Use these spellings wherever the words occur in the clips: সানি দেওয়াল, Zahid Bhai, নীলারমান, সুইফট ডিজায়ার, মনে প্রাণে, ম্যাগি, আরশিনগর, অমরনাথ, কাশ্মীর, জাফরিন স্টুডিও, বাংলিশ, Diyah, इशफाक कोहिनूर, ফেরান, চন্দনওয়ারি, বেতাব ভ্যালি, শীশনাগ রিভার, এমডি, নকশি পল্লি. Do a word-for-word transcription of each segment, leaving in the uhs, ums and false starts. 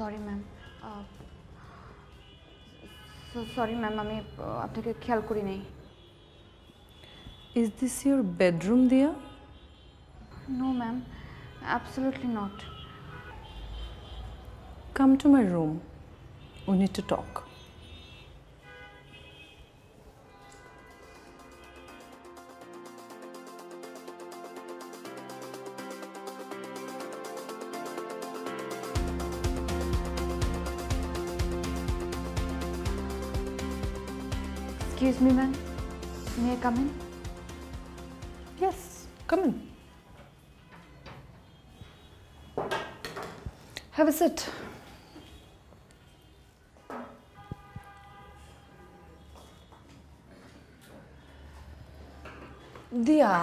Sorry ma'am sorry ma'am আমি আপনাকে খেয়াল করি নাই। Is this your bedroom, Diyah? No, ma'am. Absolutely not. Come to my room. We need to talk. Excuse me, ma'am. May I come in? Yes, come in. Have a sit. Diyah,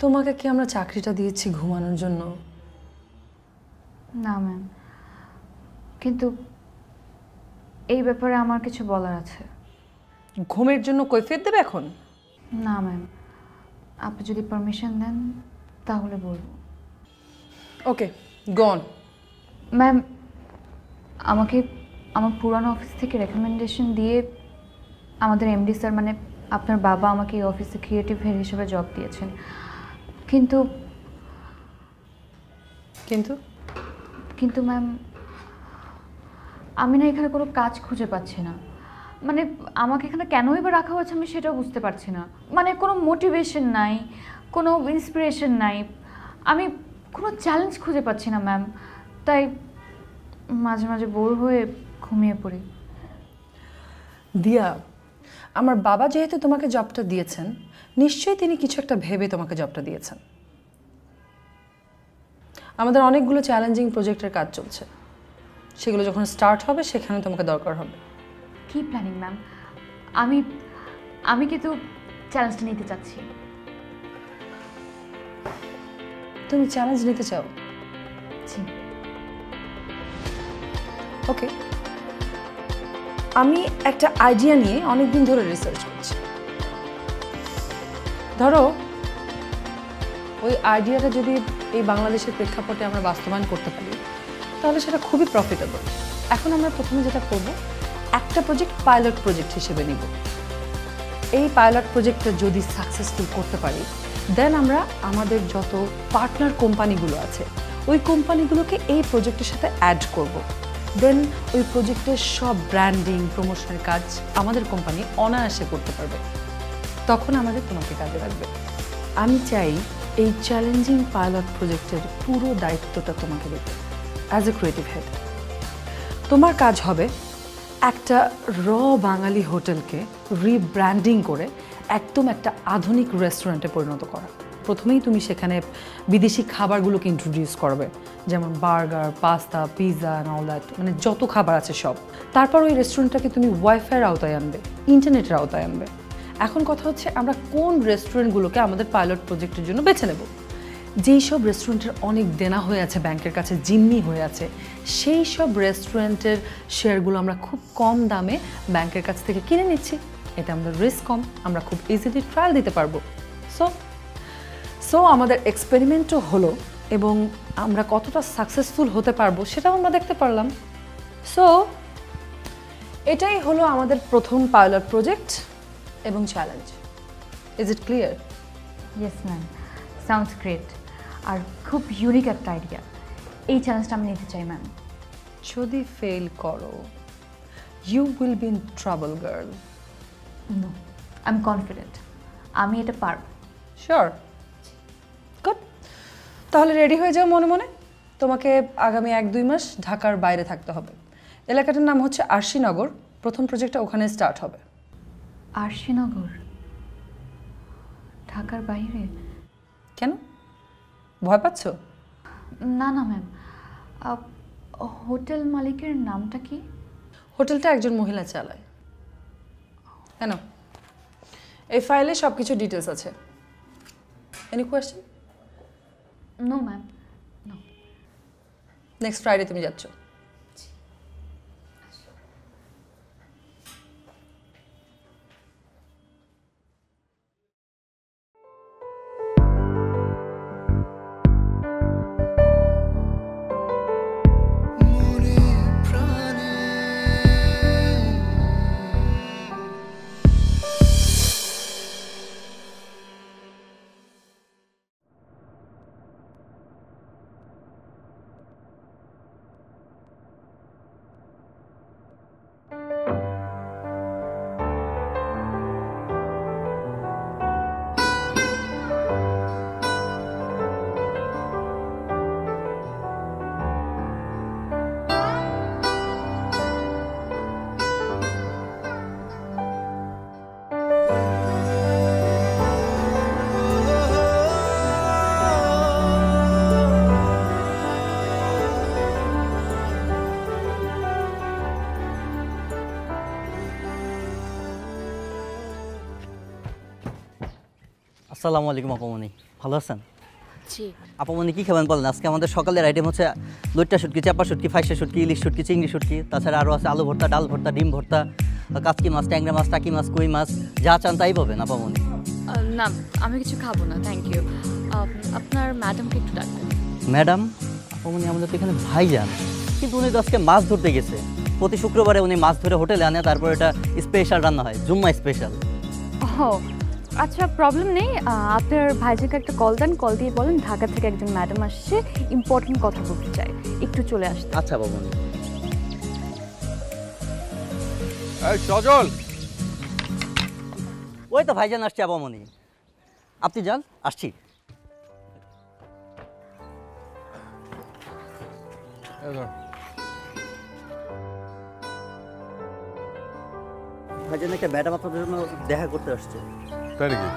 তোমাকে কি আমরা চাকরিটা দিয়েছি ঘুমানোর জন্য? না ma'am, কিন্তু এই ব্যাপারে আমার কিছু বলার আছে। ঘুমের জন্য কৈফিয়ত দেবে এখন? না ম্যাম, আপনি যদি পারমিশন দেন তাহলে বলবো। ওকে, গো অন। ম্যাম, আমাকে আমার পুরানো অফিস থেকে রেকমেন্ডেশন দিয়ে আমাদের এমডি স্যার মানে আপনার বাবা আমাকে এই অফিসে ক্রিয়েটিভ হেড হিসেবে জব দিয়েছেন। কিন্তু কিন্তু কিন্তু ম্যাম, আমি না এখানে কোনো কাজ খুঁজে পাচ্ছি না। মানে আমাকে এখানে কেনই বা রাখা হয়েছে আমি সেটাও বুঝতে পারছি না। মানে কোনো মোটিভেশন নাই, কোনো ইন্সপিরেশন নাই, আমি কোনো চ্যালেঞ্জ খুঁজে পাচ্ছি না ম্যাম। তাই মাঝে মাঝে বোর হয়ে ঘুমিয়ে পড়ি। Diyah, আমার বাবা যেহেতু তোমাকে জবটা দিয়েছেন, নিশ্চয়ই তিনি কিছু একটা ভেবে তোমাকে জবটা দিয়েছেন। আমাদের অনেকগুলো চ্যালেঞ্জিং প্রজেক্টের কাজ চলছে, সেগুলো যখন স্টার্ট হবে সেখানে তোমাকে দরকার হবে। কি প্ল্যানিং ম্যাম? আমি আমি কিন্তু চ্যালেঞ্জটা নিতে চাচ্ছি। তুমি চ্যালেঞ্জ নিতে চাও? জি। ওকে, আমি একটা আইডিয়া নিয়ে অনেকদিন ধরে রিসার্চ করছি। ধরো ওই আইডিয়াটা যদি এই বাংলাদেশের প্রেক্ষাপটে আমরা বাস্তবায়ন করতে পারি তাহলে সেটা খুবই প্রফিটেবল। এখন আমরা প্রথমে যেটা করব, একটা প্রজেক্ট পাইলট প্রজেক্ট হিসেবে নিব। এই পাইলট প্রজেক্টটা যদি সাকসেসফুল করতে পারি, দেন আমরা আমাদের যত পার্টনার কোম্পানিগুলো আছে ওই কোম্পানিগুলোকে এই প্রজেক্টের সাথে অ্যাড করব। দেন ওই প্রজেক্টের সব ব্র্যান্ডিং প্রমোশনের কাজ আমাদের কোম্পানি অনায়াসে করতে পারবে। তখন আমাদের তোমাকে কাজে লাগবে। আমি চাই এই চ্যালেঞ্জিং পাইলট প্রজেক্টের পুরো দায়িত্বটা তোমাকে দিতে, অ্যাজ এ ক্রিয়েটিভ হেড। তোমার কাজ হবে একটা র বাঙালি হোটেলকে রিব্র্যান্ডিং করে একদম একটা আধুনিক রেস্টুরেন্টে পরিণত করা। প্রথমেই তুমি সেখানে বিদেশি খাবারগুলোকে ইন্ট্রোডিউস করবে, যেমন burger, pasta, pizza and all that, মানে যত খাবার আছে সব। তারপর ওই রেস্টুরেন্টটাকে তুমি ওয়াইফাইয়ের আওতায় আনবে, ইন্টারনেটের আওতায় আনবে। এখন কথা হচ্ছে আমরা কোন রেস্টুরেন্টগুলোকে আমাদের পাইলট প্রজেক্টের জন্য বেছে নেব। যেই সব রেস্টুরেন্টের অনেক দেনা হয়ে আছে, ব্যাংকের কাছে জিম্মি হয়ে আছে, সেই সব রেস্টুরেন্টের শেয়ারগুলো আমরা খুব কম দামে ব্যাংকের কাছ থেকে কিনে নিচ্ছি। এটা আমাদের রিস্ক কম, আমরা খুব ইজিলি ট্রায়াল দিতে পারবো। সো সো আমাদের এক্সপেরিমেন্টও হলো এবং আমরা কতটা সাকসেসফুল হতে পারবো সেটাও আমরা দেখতে পারলাম। সো এটাই হলো আমাদের প্রথম পাইলট প্রজেক্ট এবং challenge. Is it clear? Yes ma'am, sounds great. আর খুব ইউনিক একটা আইডিয়া। এই চ্যালেঞ্জটা আমি নিতে চাই ম্যাম। যদি ফেল করো, you will be in trouble girl. No, I am confident, আমি এটা পারব। শিওর? গুড। তাহলে রেডি হয়ে যাও মনে মনে। তোমাকে আগামী এক দুই মাস ঢাকার বাইরে থাকতে হবে। এলাকাটার নাম হচ্ছে আরশিনগর। প্রথম প্রজেক্টটা ওখানে স্টার্ট হবে। আরশিনগর, ঢাকার বাইরে? কেন, ভয় পাচ্ছ? না না ম্যাম। হোটেল মালিকের নামটা কি? হোটেলটা একজন মহিলা চালায়। কেন? এই ফাইলে সব কিছু ডিটেলস আছে। Any question? No ma'am, no. Next Friday তুমি যাচ্ছ? আসসালামু আলাইকুম আপমনি, ভালো আছেন? জি। আপমনি কি খাবেন বলেন? আজকে আমাদের সকালের আইটেম হচ্ছে লইট্টা শুটকি, চাপা শুটকি, ফাইসা শুটকি, ইলিশ শুটকি, চিংড়ি শুটকি, তাছাড়া আরও আছে আলু ভর্তা, ডাল ভর্তা, ডিম ভর্তা, কাচকি মাছ, ট্যাংরা মাছ, টাকি মাছ, কই মাছ, যা চান তাই পাবেন আপমনি। না, আমি কিছু খাবো না, থ্যাংক ইউ। আপনার ম্যাডামকে একটু ডাকবেন। ম্যাডাম? আপমনি আমাদের তো এখানে ভাইজান, কিন্তু উনি তো আজকে মাছ ধরতে গেছে। প্রতি শুক্রবারে উনি মাছ ধরে হোটেলে আনে, তারপর এটা স্পেশাল রান্না হয়, জুম্মা স্পেশাল। ও আচ্ছা, প্রবলেম নেই। আপনার ভাইজাকে একটা কল দেন, কল দিয়ে বলেন ঢাকা থেকে একজন ম্যাডাম আসছে, ইম্পর্টেন্ট কথা বলতে চাই, একটু চলে আসতে। আচ্ছা বাবু। এই সজল, ওই তো ভাইজান আসছে আপমনি, আপনি যান, আসছি। ভাইজান একটা ম্যাডাম আপনাদের জন্য দেখা করতে আসছে। তাই নাকি?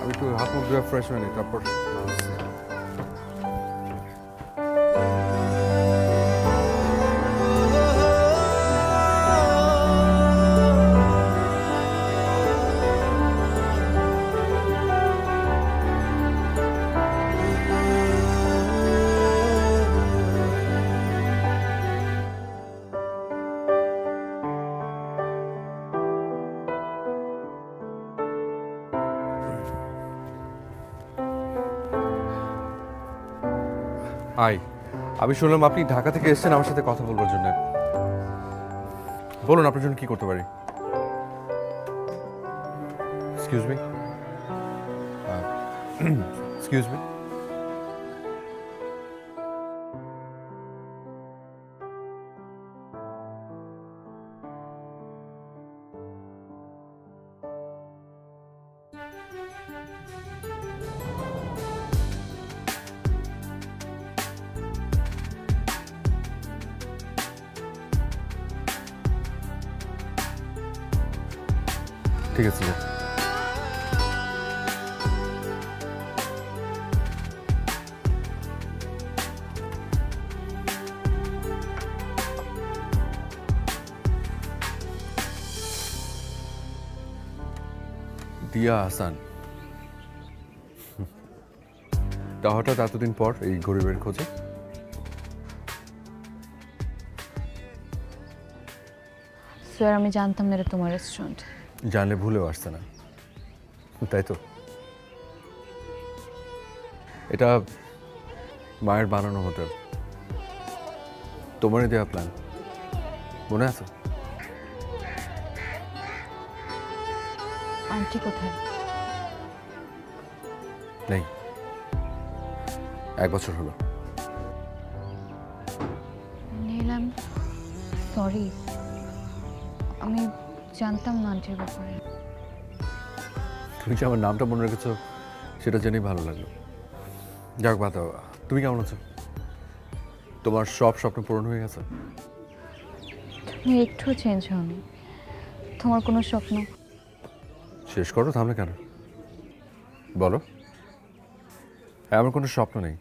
আমি একটু হাত মুখ ধুয়ে ফ্রেশ হয়ে নিই, তারপর। হাই, আমি শুনলাম আপনি ঢাকা থেকে এসেছেন আমার সাথে কথা বলবার জন্য। বলুন আপনার জন্য কি করতে পারি? Excuse me, excuse me. ঠিক আছে, দিয়া হাসান তা হঠাৎ এতদিন পর এই গরিবের খোঁজে। স্যার, আমি জানতাম না এটা তোমার রেস্টুরেন্ট। জানলে ভুলেও আসছে না, তাই তো? এটা মায়ের বানানো হোটেল, তোমারই দেওয়া প্ল্যান, মনে আছে? আন্টি কোথায়? নেই, এক বছর হলো। নিলাম, সরি, আমি জানতাম না আন্টির ব্যাপারে। তুমি কি আমার নামটা মনে রেখেছো সেটা জেনেই ভালো লাগলো। যাক বাদ, তুমি কেমন আছো? তোমার সব স্বপ্ন পূরণ হয়ে গেছে? তুমি একটু চেঞ্জ হওনি। তোমার কোনো স্বপ্ন? শেষ করো, থামলে কেন? বলো। হ্যাঁ, আমার কোনো স্বপ্ন নেই।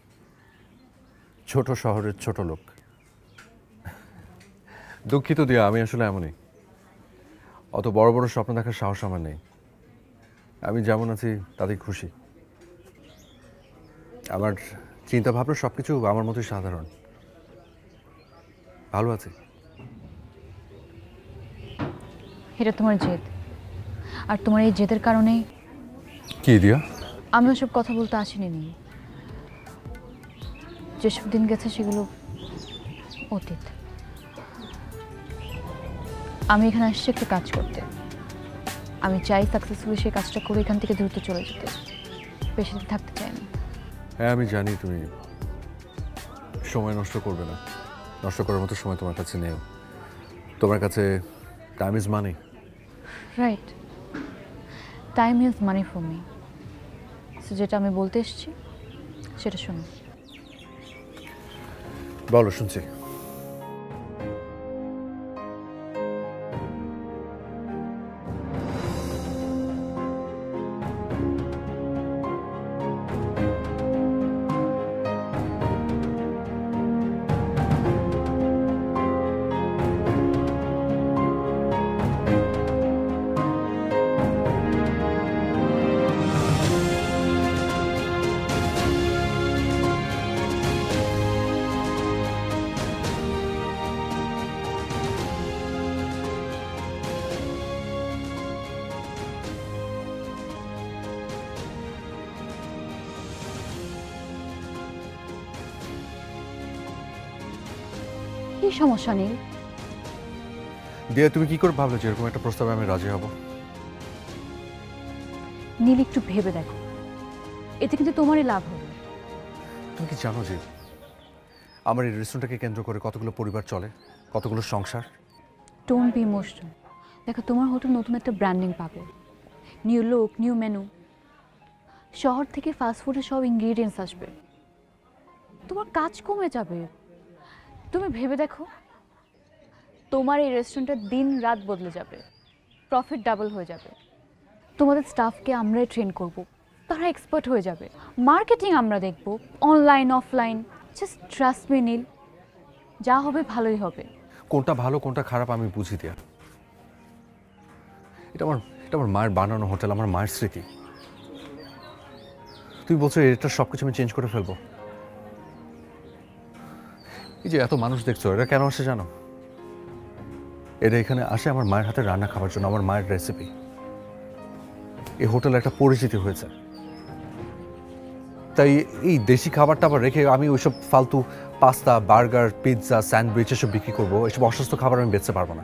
ছোট শহরের ছোট লোক, দুঃখিত দিয়া, আমি আসলে এমনই। অত বড় বড় স্বপ্ন দেখার সাহস আমার নেই। আমি যেমন আছি তাতে খুশি। আমার চিন্তাভাবনা সব কিছু আমার মতোই সাধারণ। ভালো আছি। এটা তোমার জেদ, আর তোমার এই জেদের কারণে কি দিয়া? আমি ওসব কথা বলতে আসিনি। যেসব দিন গেছে সেগুলো অতীত। আমি এখানে আসছি একটা কাজ করতে। আমি চাই সাকসেসফুলি সেই কাজটা করে এখান থেকে দ্রুত চলে যেতে, বেশি দিন থাকতে চাই না। হ্যাঁ, আমি জানি তুমি সময় নষ্ট করবে না, নষ্ট করার মতো সময় তোমার কাছে নেই। তোমার কাছে time is money, right? Time is money for me. So যেটা আমি বলতে এসেছি সেটা শোনো। বলো, শুনছি। কি সমস্যা নেই? দিয়া, তুমি কি করে ভাবলে যে এরকম একটা প্রস্তাবে আমি রাজি হব? নীল, একটু ভেবে দেখো, এতে কিন্তু তোমারই লাভ হবে। তুমি কি জানো যে আমার এই রেস্টুরেন্টটাকে কেন্দ্র করে কতগুলো পরিবার চলে, কতগুলো সংসার? Don't be emotional. দেখো, তোমার হোটেল নতুন একটা ব্র্যান্ডিং পাবে, নিউ লুক, নিউ মেনু, শহর থেকে ফাস্টফুডের সব ইনগ্রিডিয়েন্টস আসবে, তোমার কাজ কমে যাবে। তুমি ভেবে দেখো, তোমার এই রেস্টুরেন্টটা দিন রাত বদলে যাবে, প্রফিট ডাবল হয়ে যাবে, তোমাদের স্টাফকে আমরাই ট্রেন করব, তারা এক্সপার্ট হয়ে যাবে, মার্কেটিং আমরা দেখব, online offline. Just trust me Neel, যা হবে ভালোই হবে। কোনটা ভালো কোনটা খারাপ আমি বুঝি দিয়া, এটা আমার এটা আমার মায়ের বানানো হোটেল, আমার মায়ের স্মৃতি। তুই বলছো এটা সব কিছু আমি চেঞ্জ করে ফেলবো? এই যে এত মানুষ দেখছো, এরা কেন আসে জানো? এরা এখানে আসে আমার মায়ের হাতে রান্না খাওয়ার জন্য, আমার মায়ের রেসিপি। এই হোটেল একটা পরিচিতি হয়েছে, তাই এই দেশি খাবারটা আবার রেখে আমি ওইসব ফালতু পাস্তা, বার্গার, পিৎজা, স্যান্ডউইচ এসব বিক্রি করবো। এসব অসুস্থ খাবার আমি বেচতে পারবো না।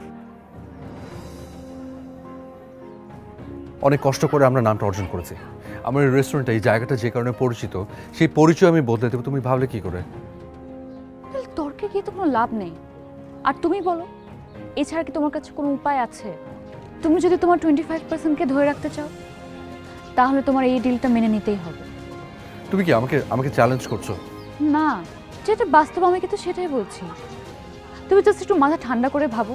অনেক কষ্ট করে আমরা নামটা অর্জন করেছি, আমার এই রেস্টুরেন্টটা, এই জায়গাটা যে কারণে পরিচিত, সেই পরিচয় আমি বদলে দেবো। তুমি ভাবলে কি করে? তর্কে গিয়ে তো কোনো লাভ নেই। আর তুমি বলো, এছাড়া কি তোমার কাছে কোনো উপায় আছে? তুমি যদি তোমার টোয়েন্টি ফাইভ পার্সেন্টকে ধরে রাখতে চাও, তাহলে তোমার এই ডিলটা মেনে নিতেই হবে। তুমি কি আমাকে আমাকে চ্যালেঞ্জ করছো? না, যেটা বাস্তব আমি কিন্তু সেটাই বলছি। তুমি জাস্ট একটু মাথা ঠান্ডা করে ভাবো,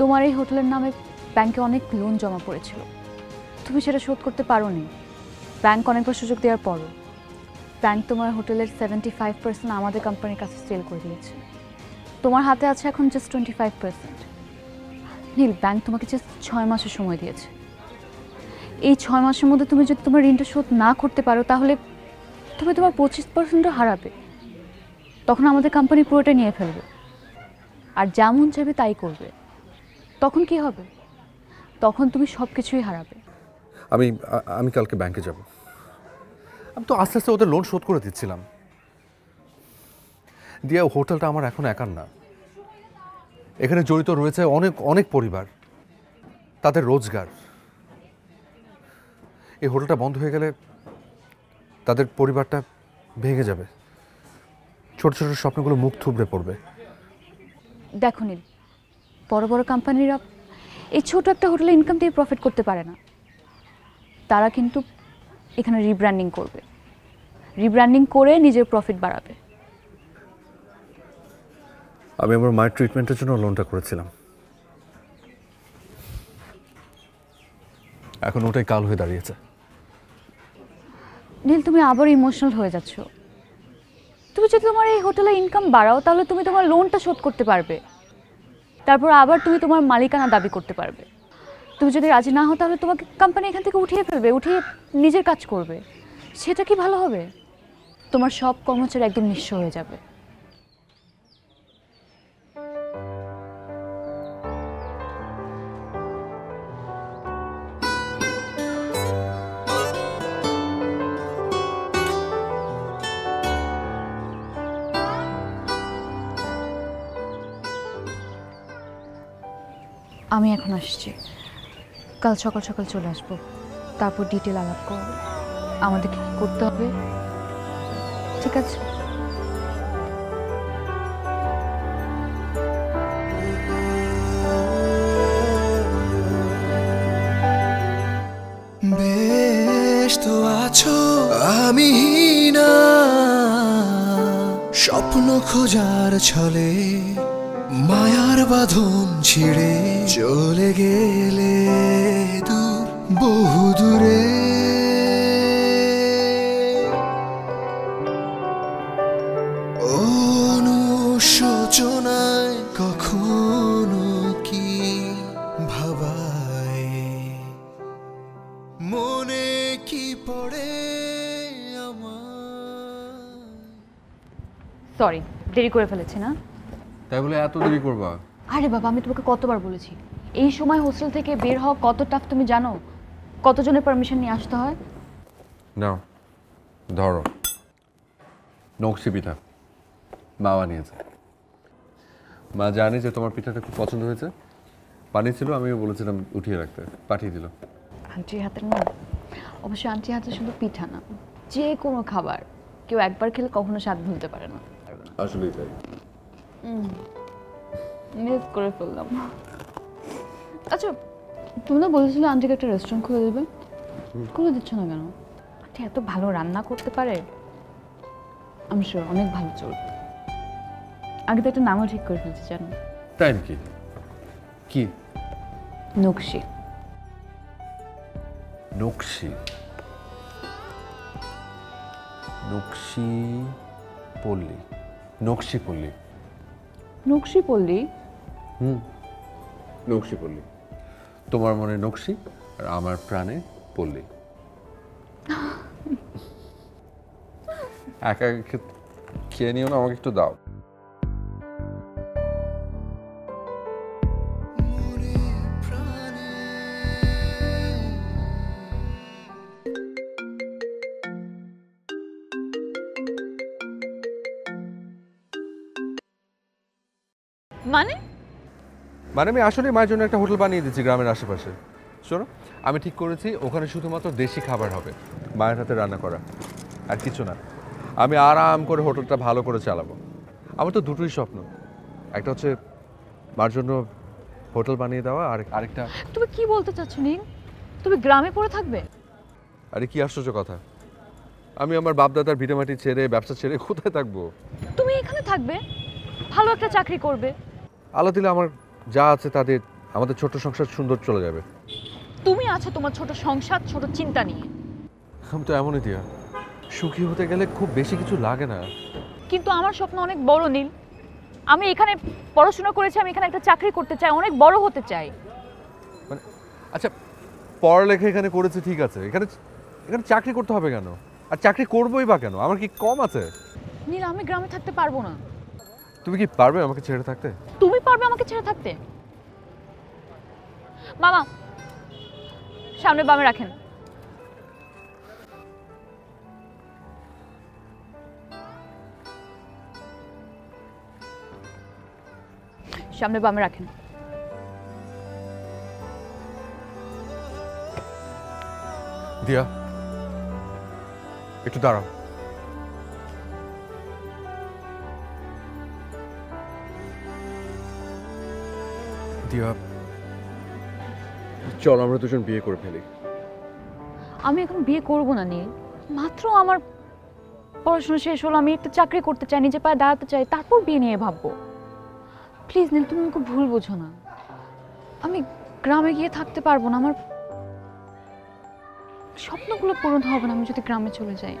তোমার এই হোটেলের নামে ব্যাংকে অনেক লোন জমা পড়েছিল, তুমি সেটা শোধ করতে পারোনি। ব্যাংক অনেকবার সুযোগ দেওয়ার পরও ব্যাংক তোমার হোটেলের সেভেন্টি ফাইভ পার্সেন্ট আমাদের কোম্পানির কাছে সেল করে দিয়েছে। তোমার হাতে আছে এখন just twenty five percent. Neel, bank তোমাকে জাস্ট ছয় মাসের সময় দিয়েছে। এই ছয় মাসের মধ্যে তুমি যদি তোমার ঋণটা শোধ না করতে পারো, তাহলে তুমি তোমার পঁচিশ পার্সেন্টও হারাবে, তখন আমাদের কোম্পানি পুরোটা নিয়ে ফেলবে, আর যেমন চাইবে তাই করবে। তখন কি হবে? তখন তুমি সব কিছুই হারাবে। আমি আমি কালকে ব্যাংকে যাব। আমি তো আস্তে আস্তে ওদের লোন শোধ করে দিচ্ছিলাম। দিয়া, হোটেলটা আমার এখন একার না, এখানে জড়িত রয়েছে অনেক অনেক পরিবার, তাদের রোজগার। এই হোটেলটা বন্ধ হয়ে গেলে তাদের পরিবারটা ভেঙে যাবে, ছোট ছোট স্বপ্নগুলো মুখ থুবড়ে পড়বে। দেখো নীল, বড় বড় কোম্পানিরা এই ছোট একটা হোটেলে ইনকাম দিয়ে প্রফিট করতে পারে না, তারা কিন্তু এখানে রিব্র্যান্ডিং করবে, রিব্র্যান্ডিং করে নিজের প্রফিট বাড়াবে। আমি আমার মায়ের ট্রিটমেন্টের জন্য লোনটা করেছিলাম, এখন ওটাই কাল হয়ে দাঁড়িয়েছে। নীল, তুমি আবার ইমোশনাল হয়ে যাচ্ছ। তুমি যদি তোমার এই হোটেলে ইনকাম বাড়াও, তাহলে তুমি তোমার লোনটা শোধ করতে পারবে, তারপর আবার তুমি তোমার মালিকানা দাবি করতে পারবে। তুমি যদি রাজি না হও, তাহলে তোমাকে কোম্পানি এখান থেকে উঠিয়ে ফেলবে, উঠিয়ে নিজের কাজ করবে। সেটা কি ভালো হবে? তোমার সব কর্মচারী একদম নিঃস্ব হয়ে যাবে। আমি এখন আসছি, কাল সকাল সকাল চলে আসবো, তারপর ডিটেল আলাপ করবো, আমাদের কি করতে হবে। ঠিক আছে? বেশ তো আছো, আমি না স্বপ্ন খোঁজার ছলে মায়ার বাঁধন ছিঁড়ে চলে গেলে দূর, বহু দূরে। অনুশোচনায় কখনো কি ভাবায়, মনে কি পড়ে আমার। সরি, দেরি করে ফেলেছি না? তাই বলে এত দেরি করবা? আরে বাবা, আমি তোমাকে কতবার বলেছি, এই সময় হোস্টেল থেকে বের হওয়া কত টাফ তুমি জানো? কতজনের পারমিশন নিয়ে আসতে হয়? নাও ধরো, নকশি পিঠা মাওয়া নিয়েছে, মা জানে যে তোমার পিঠাটা খুব পছন্দ হয়েছে, পানি ছিল আমি বলেছিলাম উঠিয়ে রাখতে, পাঠিয়ে দিল। আন্টির হাতের না, অবশ্য আন্টির হাতে শুধু পিঠা না, যে কোনো খাবার কেউ একবার খেলে কখনো স্বাদ ভুলতে পারে না। আসলেই তাই, মিস করে ফেললাম। আচ্ছা তুমি না বলেছিলে আন্টিকে একটা রেস্টুরেন্ট খুলে দেবে, খুলে দিচ্ছ না কেন? আন্টি এত ভালো রান্না করতে পারে, আমি শিওর অনেক ভালো চলবে। আগে তো একটা নামও ঠিক করে ফেলছি জানো। তাই নাকি? কি? নকশি। নকশি নকশি পল্লি। নকশি পল্লি? নকশি পল্লি। হুম, নকশি পল্লি। তোমার মনে নকশি আর আমার প্রাণে পল্লি। একা খেয়ে নিও না, আমাকে একটু দাও। মানে মানে আমি আসলে মায়ের জন্য একটা হোটেল বানিয়ে দিচ্ছি গ্রামের আশেপাশে। শোনো, আমি ঠিক করেছি ওখানে শুধুমাত্র দেশি খাবার হবে, মায়ের হাতে রান্না করা, আর কিছু না। আমি আরাম করে হোটেলটা ভালো করে চালাবো। আমার তো দুটোই স্বপ্ন, একটা হচ্ছে মার জন্য হোটেল বানিয়ে দেওয়া, আর আরেকটা। তুমি কি বলতে চাচ্ছ নীল? তুমি গ্রামে পড়ে থাকবে? আরে কি আশ্চর্য কথা, আমি আমার বাপদাদার ভিটেমাটি ছেড়ে ব্যবসা ছেড়ে কোথায় থাকবো? তুমি এখানে থাকবে, ভালো একটা চাকরি করবে, আল্লাহ দিলে আমার যা আছে তাতে আমাদের ছোট সংসার সুন্দর চলে যাবে। তুমি আছো তোমার ছোট সংসার ছোট চিন্তা নিয়ে। আমি তো এমনই দিয়া, সুখী হতে গেলে খুব বেশি কিছু লাগে না। কিন্তু আমার স্বপ্ন অনেক বড় নীল, আমি এখানে পড়াশোনা করেছি, আমি এখানে একটা চাকরি করতে চাই, অনেক বড় হতে চাই। মানে আচ্ছা পড়ালেখা এখানে করেছি ঠিক আছে, এখানে এখানে চাকরি করতে হবে কেন? আর চাকরি করবোই বা কেন? আমার কি কম আছে? নীল আমি গ্রামে থাকতে পারবো না। তুমি কি পারবে আমাকে ছেড়ে থাকতে? তুমি পারবে আমাকে ছেড়ে থাকতে? মামা সামনে বামে রাখেন। সামনে বামে রাখেন। দিয়া একটু দাঁড়াও। দিয়া চল আমরা দুজন বিয়ে করে ফেলি। আমি এখন বিয়ে করব না নীল, মাত্র আমার পড়াশোনা শেষ হলো, আমি একটা চাকরি করতে চাই, নিজে পায়ে দাঁড়াতে চাই, তারপর বিয়ে নিয়ে ভাববো। প্লিজ নীল তুমি আমাকে ভুল বোঝো না, আমি গ্রামে গিয়ে থাকতে পারবো না, আমার স্বপ্নগুলো পূরণ হবে না আমি যদি গ্রামে চলে যাই।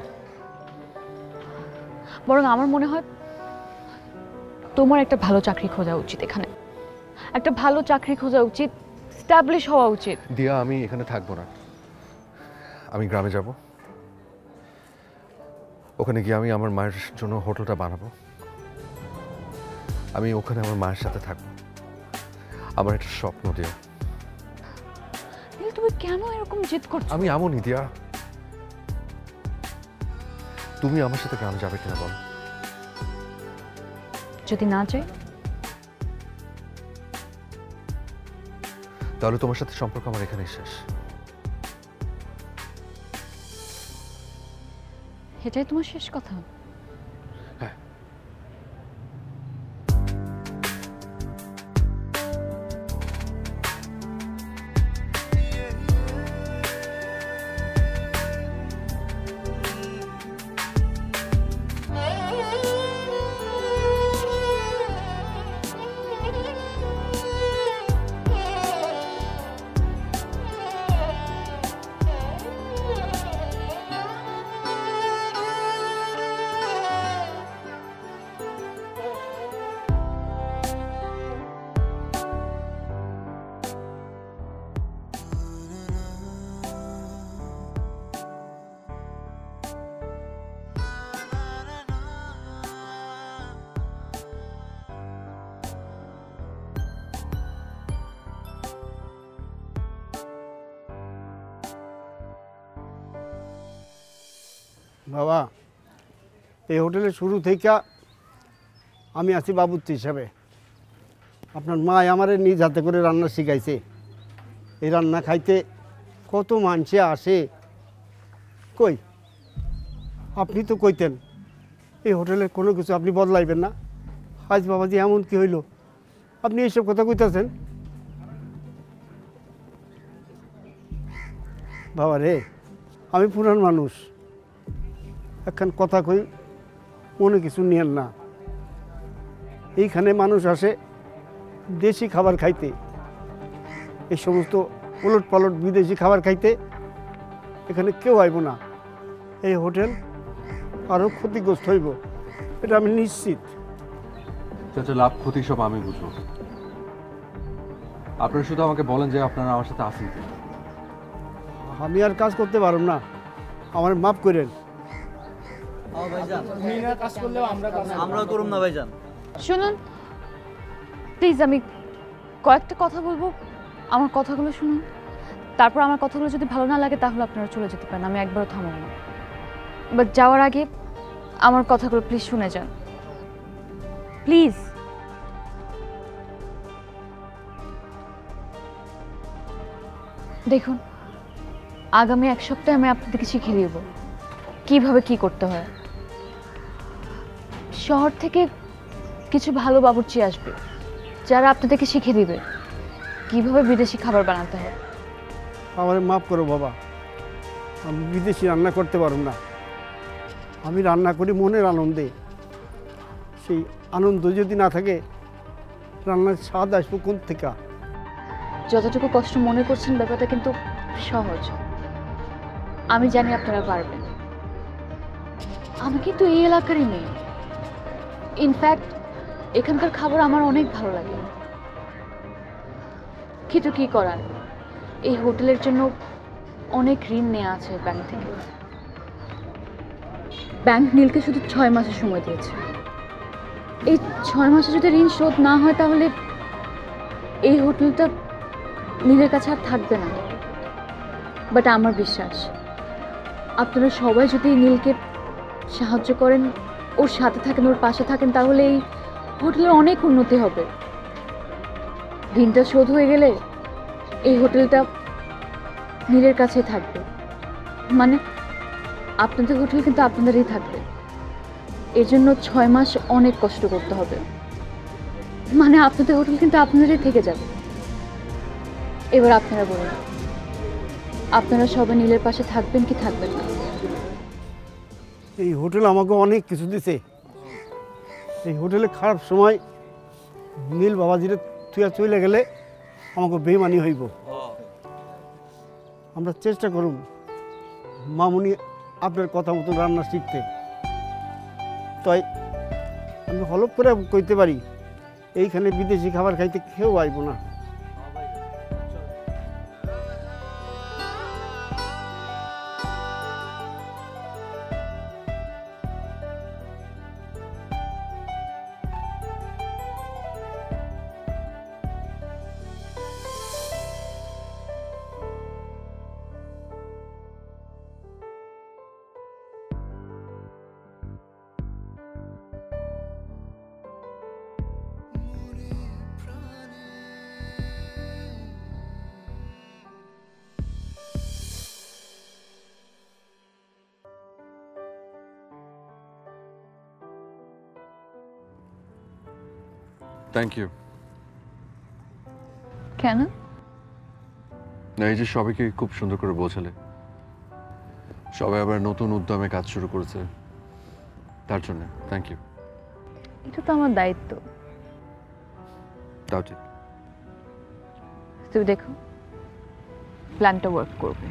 বরং আমার মনে হয় তোমার একটা ভালো চাকরি খোঁজা উচিত, এখানে একটা ভালো চাকরি খোঁজা উচিত, এস্টাবলিশ হওয়া উচিত। দিয়া আমি এখানে থাকবো না, আমি গ্রামে যাব, ওখানে গিয়ে আমি আমার মায়ের জন্য হোটেলটা বানাবো, আমি ওখানে আমার মায়ের সাথে থাকবো, আমার একটা স্বপ্ন। দিয়া তুমি কেন এরকম জেদ করছো? আমি এমনই দিয়া, তুমি আমার সাথে গ্রামে যাবে কিনা বল? যদি না যাই তাহলে তোমার সাথে সম্পর্ক আমার এখানেই শেষ। এটাই তোমার শেষ কথা? হ্যাঁ। বাবা এই হোটেলে শুরু থেকে আমি আছি বাবুর্চি হিসাবে, আপনার মা আমারে নিজ হাতে করে রান্না শিখাইছে। এই রান্না খাইতে কত মানুষে আসে, কই আপনি তো কইতেন এই হোটেলের কোনো কিছু আপনি বদলাইবেন না। আজ বাবাজি এমন কি হইল আপনি এইসব কথা কইতেছেন? বাবা রে, আমি পুরান মানুষ, এখন কথা কই মনে কিছু নিয়েন না। এইখানে মানুষ আসে দেশি খাবার খাইতে, এই সমস্ত উলট পালট বিদেশি খাবার খাইতে এখানে কেউ আইব না। এই হোটেল আরও ক্ষতিগ্রস্ত হইব, এটা আমি নিশ্চিত। চাচা, লাভ ক্ষতি সব আমি বুঝব। আপনারা শুধু আমাকে বলেন যে আপনারা আমার সাথে আসেন। আমি আর কাজ করতে পারব না, আমার মাফ করেন। শুনুন প্লিজ, আমি কয়েকটা কথা বলবো, আমার কথাগুলো শুনুন, তারপর আমার কথাগুলো যদি ভালো না লাগে তাহলে আপনারা চলে যেতে পারেন, আমি একবারও থামব না। বাট যাওয়ার আগে আমার কথাগুলো প্লিজ শুনে যান, প্লিজ। দেখুন, আগামী এক সপ্তাহে আমি আপনাদেরকে শিখিয়ে দেব কীভাবে কি করতে হয়। শহর থেকে কিছু ভালো বাবুর্চি আসবে যারা আপনাদেরকে শিখিয়ে দিবে কিভাবে বিদেশি খাবার বানাতে হয়। আমারে মাফ করো বাবা, আমি বিদেশি রান্না করতে পারব না। আমি রান্না করি মনের আনন্দে, সেই আনন্দ যদি না থাকে রান্নার স্বাদ আসবো কোন থেকে? যতটুকু কষ্ট মনে করছেন ব্যাপারটা কিন্তু সহজ, আমি জানি আপনারা পারবেন। আমি কিন্তু এই এলাকারই মেয়ে, ইনফ্যাক্ট এখানকার খাবার আমার অনেক ভালো লাগে, কিন্তু কি করার, এই হোটেলের জন্য অনেক ঋণ নেওয়া আছে ব্যাংক থেকে। ব্যাংক নীলকে শুধু ছয় মাসের সময় দিয়েছে, এই ছয় মাসে যদি ঋণ শোধ না হয় তাহলে এই হোটেলটা নীলের কাছে আর থাকবে না। বাট আমার বিশ্বাস আপনারা সবাই যদি নীলকে সাহায্য করেন, ওর সাথে থাকেন, ওর পাশে থাকেন, তাহলে এই হোটেলের অনেক উন্নতি হবে। ঋণটা শোধ হয়ে গেলে এই হোটেলটা নীলের কাছে থাকবে, মানে আপনাদের হোটেল কিন্তু আপনাদেরই থাকবে। এর জন্য ছয় মাস অনেক কষ্ট করতে হবে, মানে আপনাদের হোটেল কিন্তু আপনাদেরই থেকে যাবে। এবার আপনারা বলুন, আপনারা সবাই নীলের পাশে থাকবেন কি থাকবেন না? এই হোটেল আমাকে অনেক কিছু দিছে, এই হোটেলে খারাপ সময় নীল বাবাজিরে তুইয়া চলে গেলে আমাকে বেমানি হইব। আমরা চেষ্টা করুন মামুনি আপনার কথা মতো রান্না শিখতে। তাই আমি হলপ করে কইতে পারি এইখানে বিদেশি খাবার খাইতে কেউ আইব না। Thank you. কেন? না, এই যে সবাইকে খুব সুন্দর করে বোঝালে, সবাই আবার নতুন উদ্যমে কাজ শুরু করেছে, তার জন্য থ্যাংক ইউ। এটা তো আমার দায়িত্ব। তাও ঠিক, তুমি দেখো প্ল্যানটা ওয়ার্ক করবে।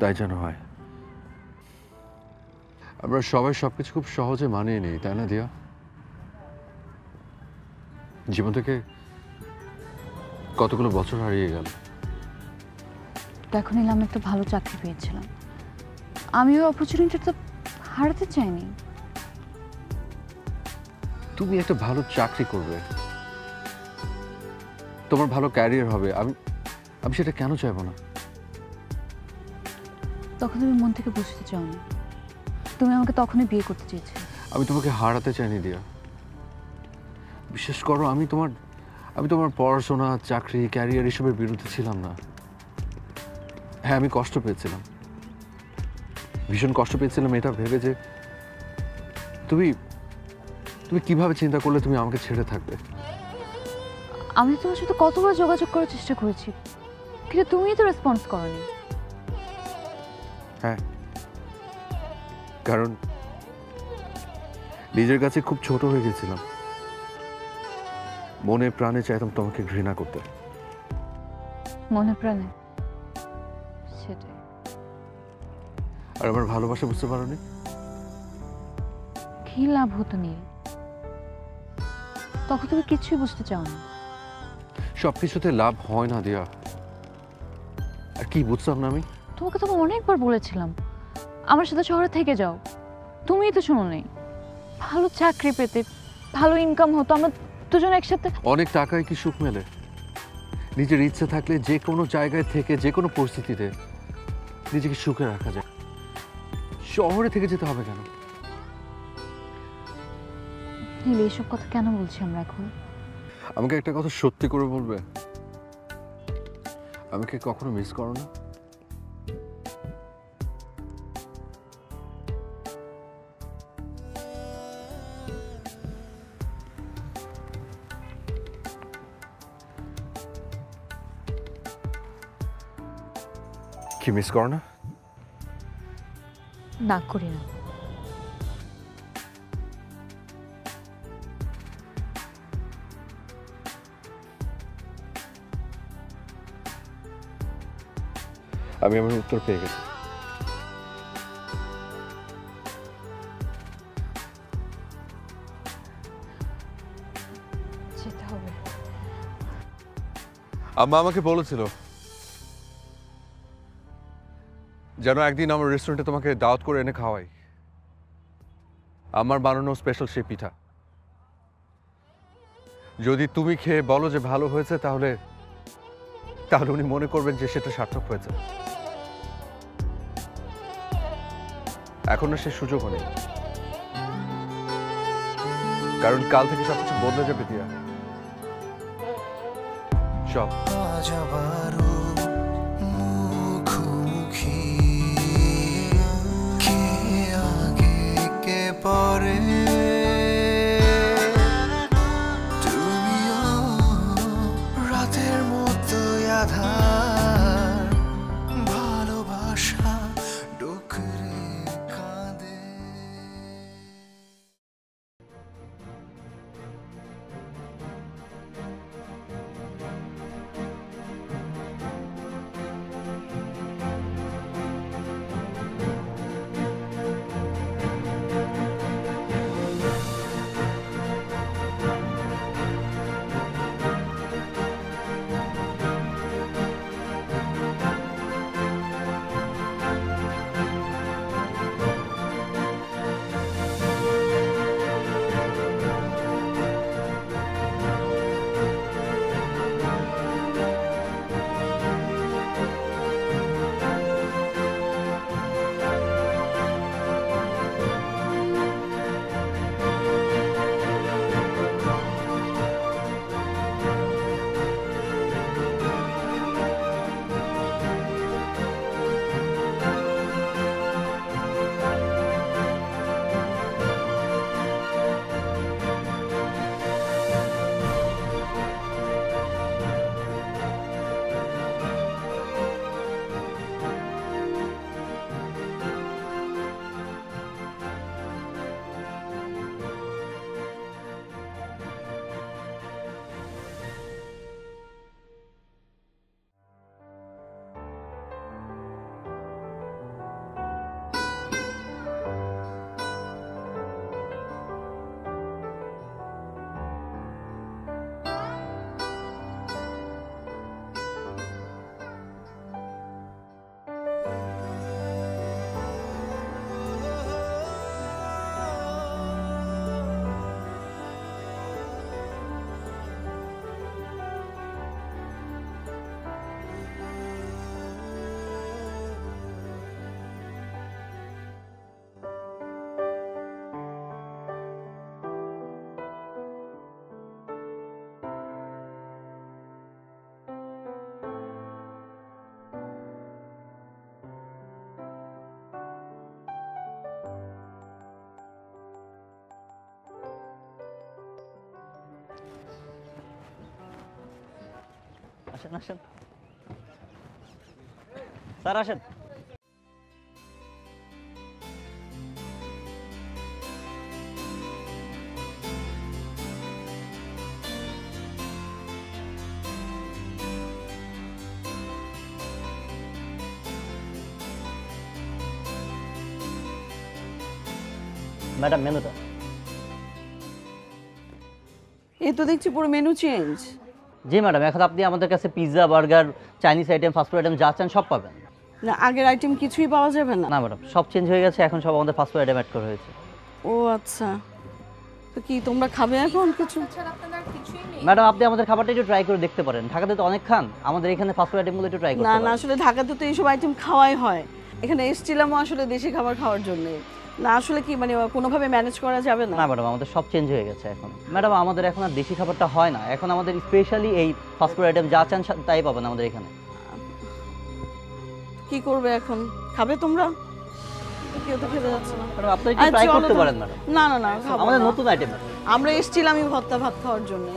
তাই যেন হয়। আমরা সবাই সবকিছু খুব সহজে মানিয়ে নিই, তাই না দিয়া? জীবন থেকে কতগুলো বছর হারিয়ে গেল। দেখো নীল, আমি একটা ভালো চাকরি পেয়েছিলাম, আমি ওই অপরচুনিটিটা তো হারাতে চাইনি। তুমি একটা ভালো চাকরি করবে, তোমার ভালো ক্যারিয়ার হবে, আমি আমি সেটা কেন চাইবো না? তখন তুমি মন থেকে বুঝতে চাওনি, তুমি আমাকে তখনই বিয়ে করতে চেয়েছিলে। আমি তোমাকে হারাতে চাইনি দিয়া, বিশ্বাস করো। আমি তোমার আমি তোমার পড়াশোনা, চাকরি, ক্যারিয়ার এসবের বিরুদ্ধে ছিলাম না। হ্যাঁ, আমি কষ্ট পেয়েছিলাম, ভীষণ কষ্ট পেয়েছিলাম এটা ভেবে যে তুমি তুমি কিভাবে চিন্তা করলে তুমি আমাকে ছেড়ে থাকবে। আমি তোমার সাথে কতবার যোগাযোগ করার চেষ্টা করেছি, কিন্তু তুমিই তো রেসপন্স করনি। হ্যাঁ, কারণ নিজের কাছে খুব ছোট হয়ে গেছিলাম, মনে প্রাণে চাইতাম তোমাকে ঘৃণা করতে, মনে প্রাণে। সেটাই। আর আমার ভালোবাসা বুঝতে পারোনি? কি লাভ হতো নীল, তখন তুমি কিছুই বুঝতে চাও না। সবকিছুতে লাভ হয় না দিয়া, আর কি বুঝতাম না আমি। তোমাকে তো অনেকবার বলেছিলাম আমার সাথে শহরে থেকে যাও, তুমিই তো শোনো নেই। ভালো চাকরি পেতে, ভালো ইনকাম হতো, আমরা দুজন একসাথে। অনেক টাকায় কি সুখ মেলে? নিজের ইচ্ছে থাকলে যে কোনো জায়গায় থেকে যে কোনো পরিস্থিতিতে নিজেকে সুখে রাখা যায়। শহরে থেকে যেতে হবে কেন? এইসব কথা কেন বলছি আমরা এখন? আমাকে একটা কথা সত্যি করে বলবে, আমাকে কখনো মিস করো না? কি মিস করো না? না, করি না। আমি আমার উত্তর পেয়ে গেছি। আম্মা আমাকে বলেছিল যেন একদিন আমার রেস্টুরেন্টে তোমাকে দাওয়াত করে এনে খাওয়াই, আমার বানানো স্পেশাল সেই পিঠা। যদি তুমি খেয়ে বলো যে ভালো হয়েছে, তাহলে তাহলে উনি মনে করবেন যে সেটা সার্থক হয়েছে। এখন আর সে সুযোগও নেই, কারণ কাল থেকে সবকিছু বদলে যাবে দিয়া। সব আসেন আসেন স্যার আসেন। ম্যাডাম মেনুটা এই তো দেখছি পুরো মেনু চেঞ্জ। জি ম্যাডাম, এখন আপনি আমাদের কাছে pizza, burger, Chinese item, fast food item যা চান সব পাবেন। না, আগের আইটেম কিছুই পাওয়া যাবে না? না ম্যাডাম, সব চেঞ্জ হয়ে গেছে, এখন সব আমাদের ফাস্ট ফুড আইটেম অ্যাড করা হয়েছে। ও আচ্ছা, তো কি তোমরা খাবে এখন কিছু? ম্যাডাম আপনি আমাদের খাবারটা একটু ট্রাই করে দেখতে পারেন, ঢাকাতে তো অনেক খান, আমাদের এখানে ফাস্ট ফুড আইটেমগুলো একটু ট্রাই করতে পারেন। না না, আসলে ঢাকাতে তো এইসব আইটেম খাওয়াই হয়, এখানে এসেছিলামও আসলে দেশি খাবার খাওয়ার জন্য। না আসলে কি মানে কোনোভাবে ম্যানেজ করা যাবে না? না ম্যাডাম, আমাদের সব চেঞ্জ হয়ে গেছে এখন। ম্যাডাম আমাদের এখন আর দেশি খাবারটা হয় না, এখন আমাদের স্পেশালি এই ফাস্ট ফুড আইটেম যা চান তাই পাবেন আমাদের এখানে। কি করবে এখন, খাবে তোমরা? কেউ তো খেতে যাচ্ছে না। আপনি কি ট্রাই করতে পারেন ম্যাডাম? না না না, আমাদের নতুন আইটেম, আমরা এসেছিলাম এই ভর্তা ভাত খাওয়ার জন্য।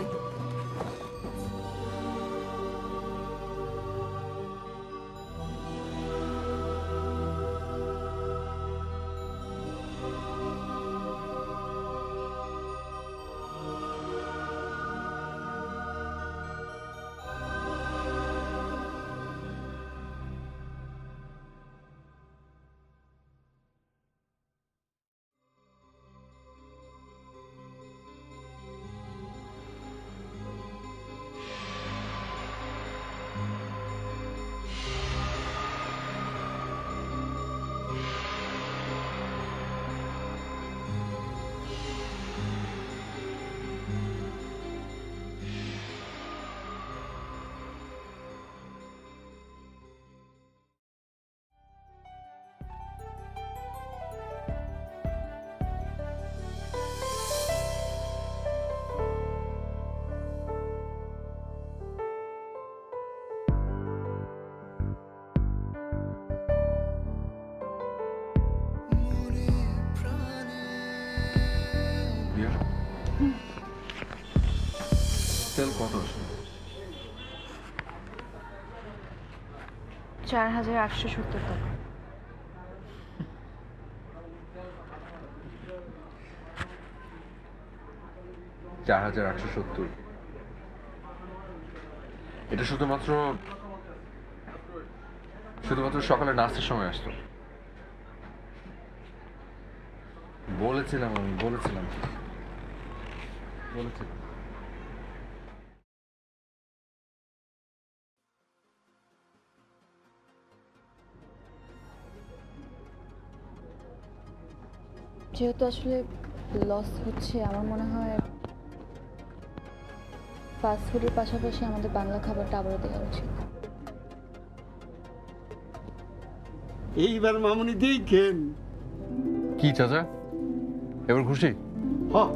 চার হাজার আটশো সত্তর টাকা। চার হাজার আটশো সত্তর, এটা শুধুমাত্র শুধুমাত্র সকালে নাস্তার সময় আসতো। বলেছিলাম আমি বলেছিলাম বলেছিলাম যেহেতু আসলে লস হচ্ছে, আমার মনে হয় ফাস্টফুডের পাশাপাশি আমাদের বাংলা খাবারটা আবারও দেওয়া উচিত। এইবার মামুনি দেখেন কি চাচা, এবার খুশি? হ্যাঁ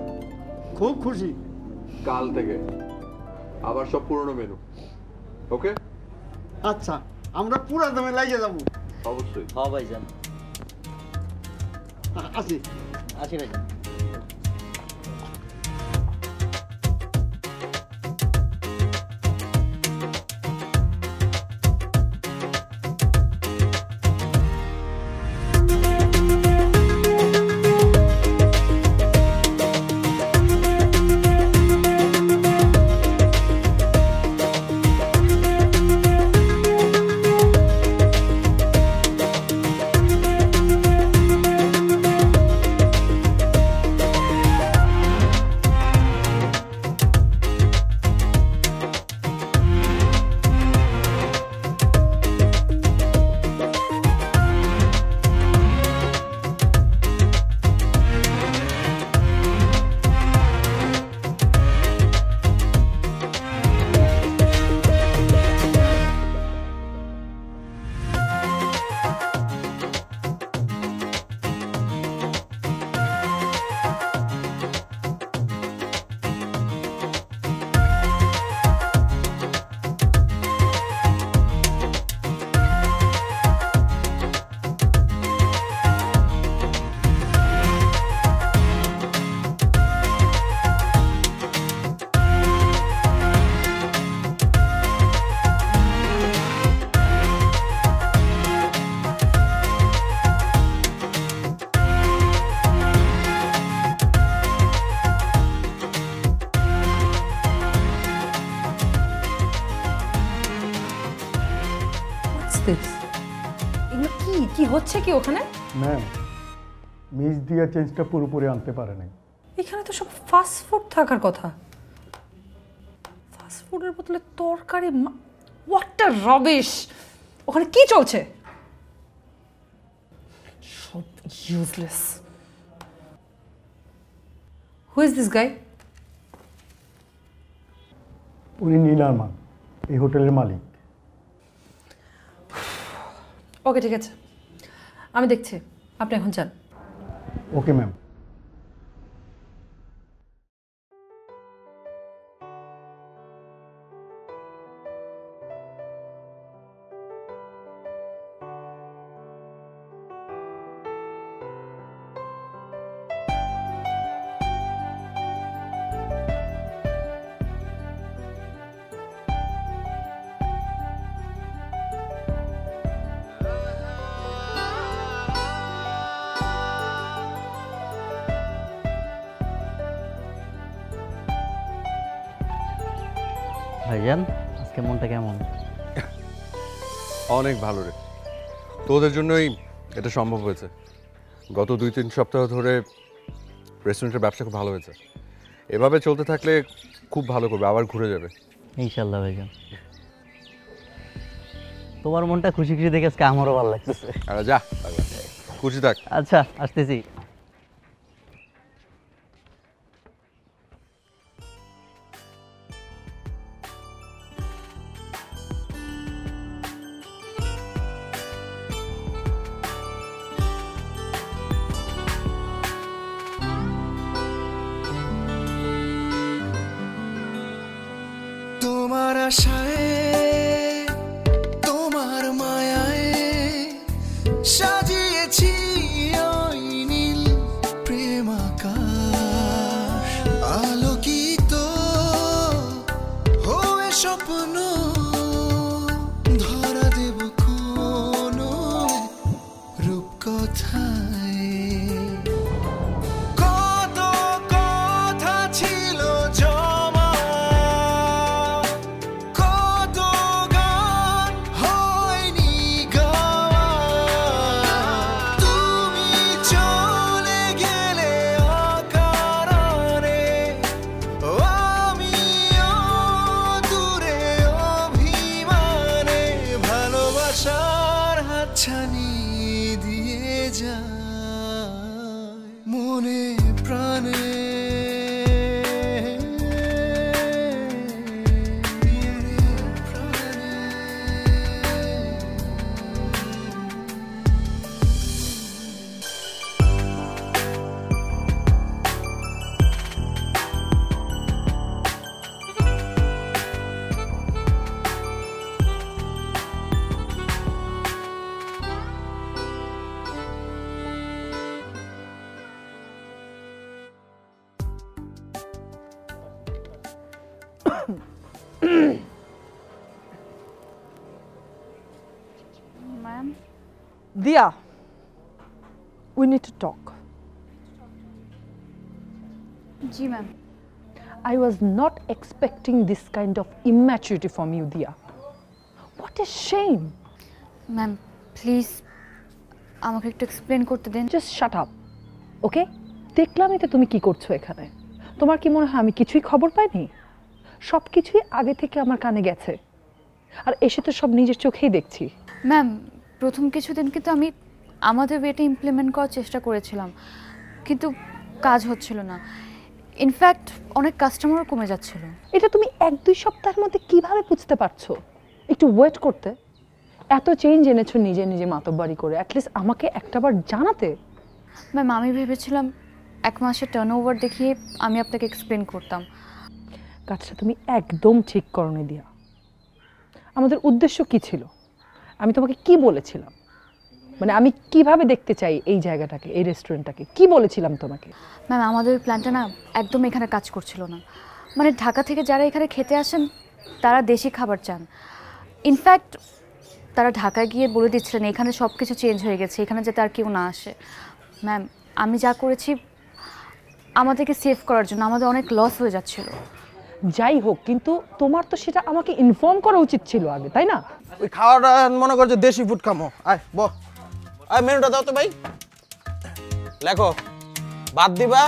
খুব খুশি। কাল থেকে আবার সব পুরনো মেনু। ওকে আচ্ছা, আমরা পুরো দমে লাগিয়ে যাব। অবশ্যই। হ্যাঁ ভাইজান আসি আসি ভাইজান। this? কি কি হচ্ছে কি ওখানে? ম্যাম মিস দিয়া চেঞ্জটা পুরোপুরি আনতে পারে নাই। এখানে তো সব ফাস্ট ফুড থাকার কথা। ফাস্ট ফুডের বদলে তরকারি। What a rubbish! ওখানে কি চলছে? সব useless. Who is this guy? উনি নীলারমান, এই হোটেলের মালিক। ওকে ঠিক আছে, আমি দেখছি, আপনি এখন যান। Okay ma'am. ভাইজান আজকে মনটা কেমন? অনেক ভালো রে, তোদের জন্যই এটা সম্ভব হয়েছে। গত দুই তিন সপ্তাহ ধরে রেস্টুরেন্টের ব্যবসা খুব ভালো হয়েছে। এভাবে চলতে থাকলে খুব ভালো করবে, আবার ঘুরে যাবে ইনশাল্লাহ। ভাইজান তোমার মনটা খুশি খুশি দেখে আজকে আমারও ভালো লাগতেছে। আরে যা, খুশি থাক। আচ্ছা আসতেছি। তোমার আশায় তোমার মায়ায় সাজিয়েছি ওই নীল প্রেম আকাশ, আলোকিত হয়ে স্বপ্ন ধরা দেব কোন রূপকথায়। Ma'am? Diyah, we need to talk. Ji ma'am. I was not expecting this kind of immaturity from you, Diyah. What a shame. Ma'am, please, আমাকে একটু explain করতে দেন। Just shut up, okay? দেখলামই তো তুমি কি করছো এখানে। তোমার কি মনে হয় আমি কিছুই খবর পাইনি? সব কিছুই আগে থেকে আমার কানে গেছে, আর এসে তো সব নিজের চোখেই দেখছি। ম্যাম, প্রথম কিছুদিন কিন্তু আমি আমাদের ওয়েটা ইমপ্লিমেন্ট করার চেষ্টা করেছিলাম, কিন্তু কাজ হচ্ছিল না। ইনফ্যাক্ট অনেক কাস্টমারও কমে যাচ্ছিল। এটা তুমি এক দুই সপ্তাহের মধ্যে কিভাবে বুঝতে পারছো? একটু ওয়েট করতে। এত চেঞ্জ এনেছো নিজে নিজে মাতব্বারি করে, অ্যাটলিস্ট আমাকে একটাবার জানাতে। ম্যাম, আমি ভেবেছিলাম এক মাসের টার্ন ওভার দেখিয়ে আমি আপনাকে এক্সপ্লেন করতাম। কাজটা তুমি একদম ঠিক করনি দিয়া। আমাদের উদ্দেশ্য কি ছিল? আমি তোমাকে কি বলেছিলাম? মানে আমি কিভাবে দেখতে চাই এই জায়গাটাকে, এই রেস্টুরেন্টটাকে, কি বলেছিলাম তোমাকে? ম্যাম, আমাদের প্ল্যানটা না একদম এখানে কাজ করছিল না। মানে ঢাকা থেকে যারা এখানে খেতে আসেন তারা দেশি খাবার চান। ইনফ্যাক্ট তারা ঢাকায় গিয়ে বলে দিচ্ছিলেন এখানে সব কিছু চেঞ্জ হয়ে গেছে, এখানে যাতে আর কেউ না আসে। ম্যাম, আমি যা করেছি আমাদেরকে সেভ করার জন্য, আমাদের অনেক লস হয়ে যাচ্ছিল। যাই হোক, কিন্তু তোমার তো সেটা আমাকে ইনফর্ম করা উচিত ছিল আগে, তাই না? ওই খাওয়াটা মনে কর যে দেশি ফুড খামো। আয় বক, আয় মেনুটা দাও তো ভাই। লেখো, ভাত দিবা,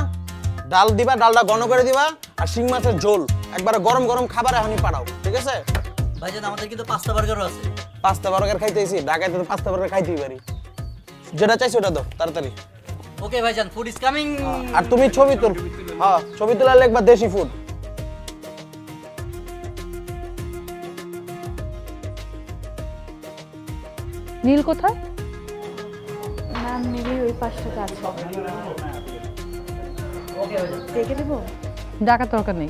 ডাল দিবা, ডালটা ঘন করে দিবা, আর শিং মাছের ঝোল, একবারে গরম গরম খাবার এখনই পাঠাও, ঠিক আছে? ভাইজান আমাদের কিন্তু পাস্তা বার্গারও আছে। পাস্তা বার্গার খাইতেছি, ঢাকায় তো পাস্তা বার্গার খাইতেই পারি। যেটা চাইছো ওটা দাও তাড়াতাড়ি। ওকে ভাইজান, ফুড ইজ কামিং। আর তুমি ছবি তুল। হ্যাঁ, ছবি তোলার লেখবা দেশি ফুড। নীল কোথায়? ম্যাম নীল ওই পাশটাতে আছে। ওকে, দেখে দেব। ঢাকা দরকার নেই,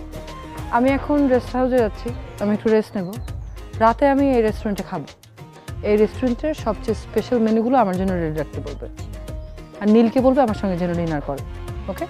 আমি এখন রেস্ট হাউসে যাচ্ছি, আমি একটু রেস্ট নেব। রাতে আমি এই রেস্টুরেন্টে খাবো। এই রেস্টুরেন্টের সবচেয়ে স্পেশাল মেনুগুলো আমার জন্য রেডি রাখতে বলবে, আর নীলকে বলবে আমার সঙ্গে যেন ডিনার করে। ওকে,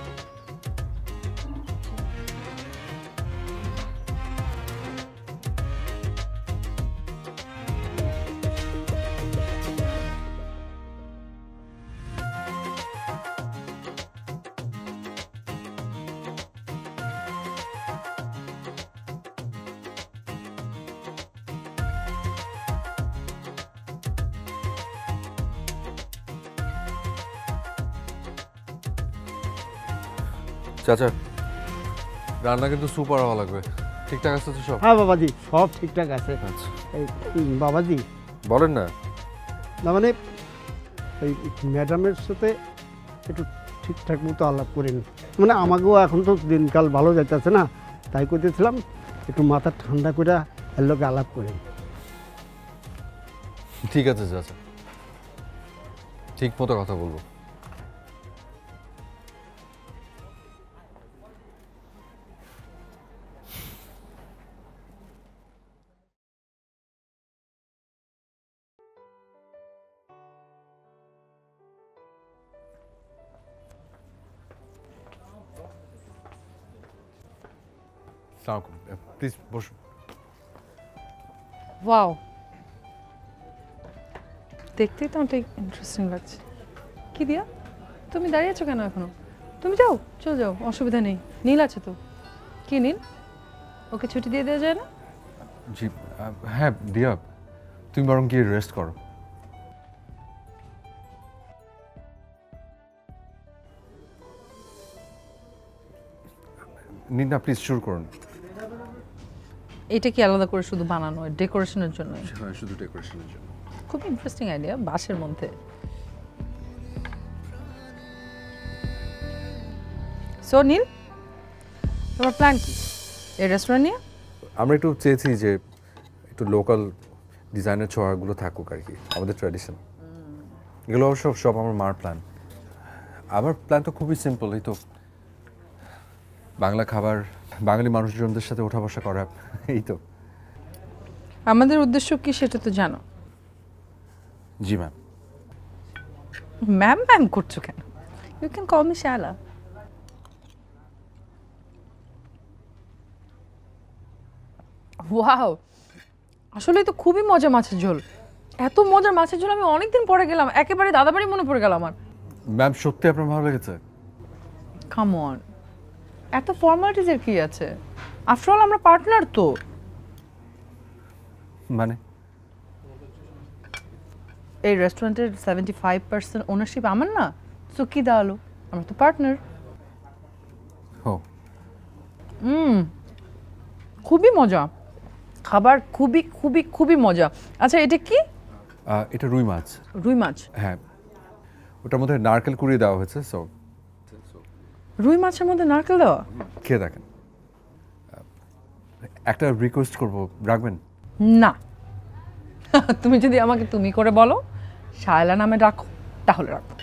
চাচা রান্না কিন্তু সুপার হওয়া লাগবে। ঠিকঠাক আছে তো সব? হ্যাঁ বাবাজি, সব ঠিকঠাক আছে। আচ্ছা বাবাজি বলেন না। না মানে ওই ম্যাডামের সাথে একটু ঠিকঠাক মতো আলাপ করেন, মানে আমাকেও এখন তো দিনকাল ভালো যাইতেছে না, তাই করতেছিলাম একটু মাথা ঠান্ডা করে এর লোকে আলাপ করেন। ঠিক আছে চাচা, ঠিক মতো কথা বলবো। প্লিজ বসুন। ওয়াও, দেখতেই তো অনেক ইন্টারেস্টিং লাগছে। কি দিয়া তুমি দাঁড়িয়ে আছো কেন এখনো? তুমি যাও, চলে যাও, অসুবিধা নেই। নীল আছে তো? কি নীল, ওকে ছুটি দিয়ে দেওয়া যায় না? জি হ্যাঁ। দিয়া তুমি বরং গিয়ে রেস্ট করো। নীল না প্লিজ শুরু করুন। এটা কি আলাদা করে শুধু বানানো ডেকোরেশনের জন্য? হ্যাঁ শুধু ডেকোরেশনের জন্য। খুব ইন্টারেস্টিং আইডিয়া। বাসের মধ্যে সো নীল তোমার প্ল্যান কি এই রেস্টুরেন্ট নিয়ে? আমরা একটু চেয়েছি যে একটু লোকাল ডিজাইনের ছোঁয়াগুলো থাকুক আর কি, আমাদের ট্র্যাডিশন। এগুলো সব সব আমার মার প্ল্যান। আমার প্ল্যান তো খুবই সিম্পল, এই তো বাংলা খাবার, বাঙালি মানুষজনদের সাথে ওঠা বসা করা, এই তো। আমাদের উদ্দেশ্য কি সেটা তো জানো? জি ম্যাম। ম্যাম ম্যাম করছো কেন? ইউ ক্যান কল মি শালা। ওয়াও, আসলে তো খুবই মজা মাছের ঝোল। এত মজার মাছের ঝোল আমি অনেকদিন পরে গেলাম, একেবারে দাদাবাড়ি মনে পড়ে গেল আমার। ম্যাম সত্যি আপনার ভালো লেগেছে? কাম অন, এত ফর্মালিটিজের কি আছে? আফটার অল আমরা পার্টনার তো। মানে এই রেস্টুরেন্টের পঁচাত্তর পার্সেন্ট ওনারশিপ আমার না, সো কি দাঁড়ালো, আমরা তো পার্টনার। ও হুম, খুবই মজা খাবার, খুবই খুবই খুবই মজা। আচ্ছা এটা কি? এটা রুই মাছ। রুই মাছ? হ্যাঁ, ওটার মধ্যে নারকেল কুড়িয়ে দেওয়া হয়েছে। সো রুই মাছের মধ্যে নারকেল দেওয়া? খেয়ে দেখেন। একটা রিকোয়েস্ট করবো, রাখবেন? না, তুমি যদি আমাকে তুমি করে বলো শায়লা নামে রাখো তাহলে রাখবো।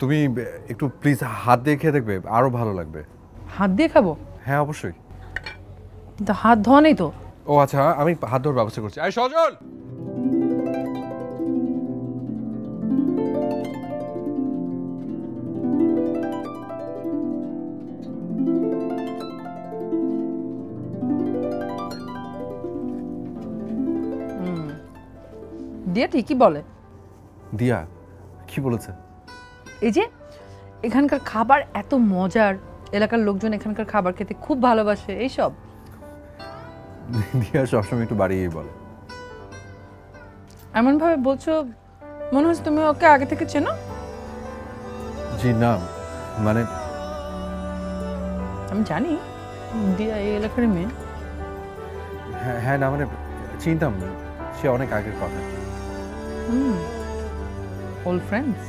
তুমি একটু প্লিজ হাত দিয়ে খেয়ে দেখবে, আরো ভালো লাগবে। হাত দিয়ে খাবো? হ্যাঁ অবশ্যই। তো হাত ধোয়া নেই তো? ও আচ্ছা, আমি হাত ধোয়ার ব্যবস্থা করছি। আয় সজল। দিয়া ঠিকই বলে। দিয়া কি বলেছে? এই যে এখানকার খাবার এত মজার, এলাকার লোকজন এখানকার খাবার খেতে খুব ভালোবাসে, এইসব দিয়া সবসময় একটু বাড়িয়েই বলে। এমন ভাবে বলছো মনে হচ্ছে তুমি ওকে আগে থেকে চেনো। জি না, মানে আমি জানি দিয়া এই এলাকার মেয়ে। হ্যাঁ না মানে চিনতাম, সে অনেক আগের কথা। Hmm, old friends.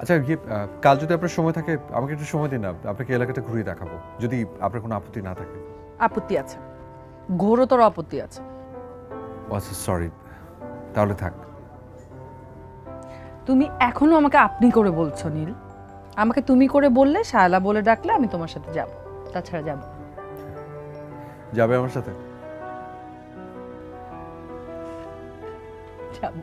আচ্ছা গিয়ে কাল যদি আপনার সময় থাকে আমাকে একটু সময় দিন না, আপনাকে এলাকাটা ঘুরিয়ে দেখাবো, যদি আপনার কোনো আপত্তি না থাকে। আপত্তি আছে, ঘোরতর আপত্তি আছে। আচ্ছা সরি, তাহলে থাক। তুমি এখনো আমাকে আপনি করে বলছো নীল, আমাকে তুমি করে বললে, শায়লা বলে ডাকলে আমি তোমার সাথে যাব, তাছাড়া যাব। যাবে আমার সাথে? যাব।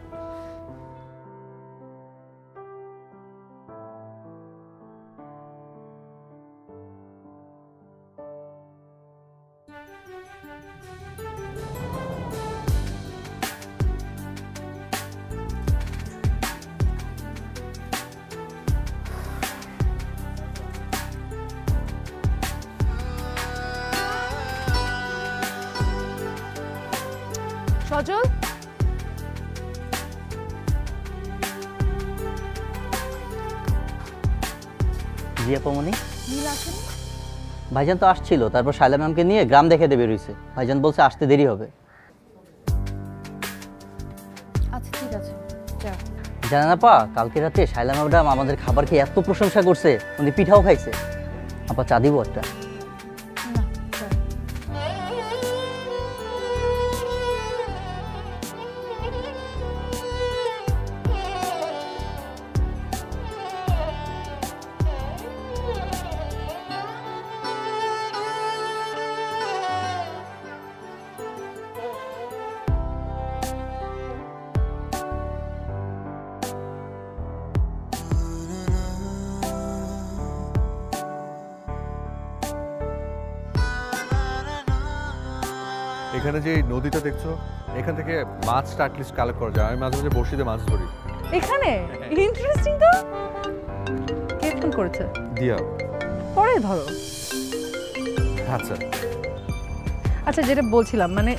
সজল, জি আপমনি নীল আসেন? ভাইজান তো আসছিল, তারপর শায়লা ম্যামকে নিয়ে গ্রাম দেখে দেবে রইছে। ভাইজান বলছে আসতে দেরি হবে। আচ্ছা ঠিক আছে যাও। জানা না পা, কালকে রাতে শায়লা ম্যাডাম আমাদের খাবার খেয়ে এত প্রশংসা করছে, উনি পিঠাও খাইছে। আপা চা দিব একটা? এখানে যে নদীটা দেখছো, এখান থেকে মাছ অ্যাটলিস্ট কালেক্ট করা যায়। আমি মাঝে মাঝে বড়শিতে মাছ ধরি এখানে। ইন্টারেস্টিং তো। কে ফোন করেছে? দিয়া। পরে ধরো। আচ্ছা আচ্ছা, যেটা বলছিলাম মানে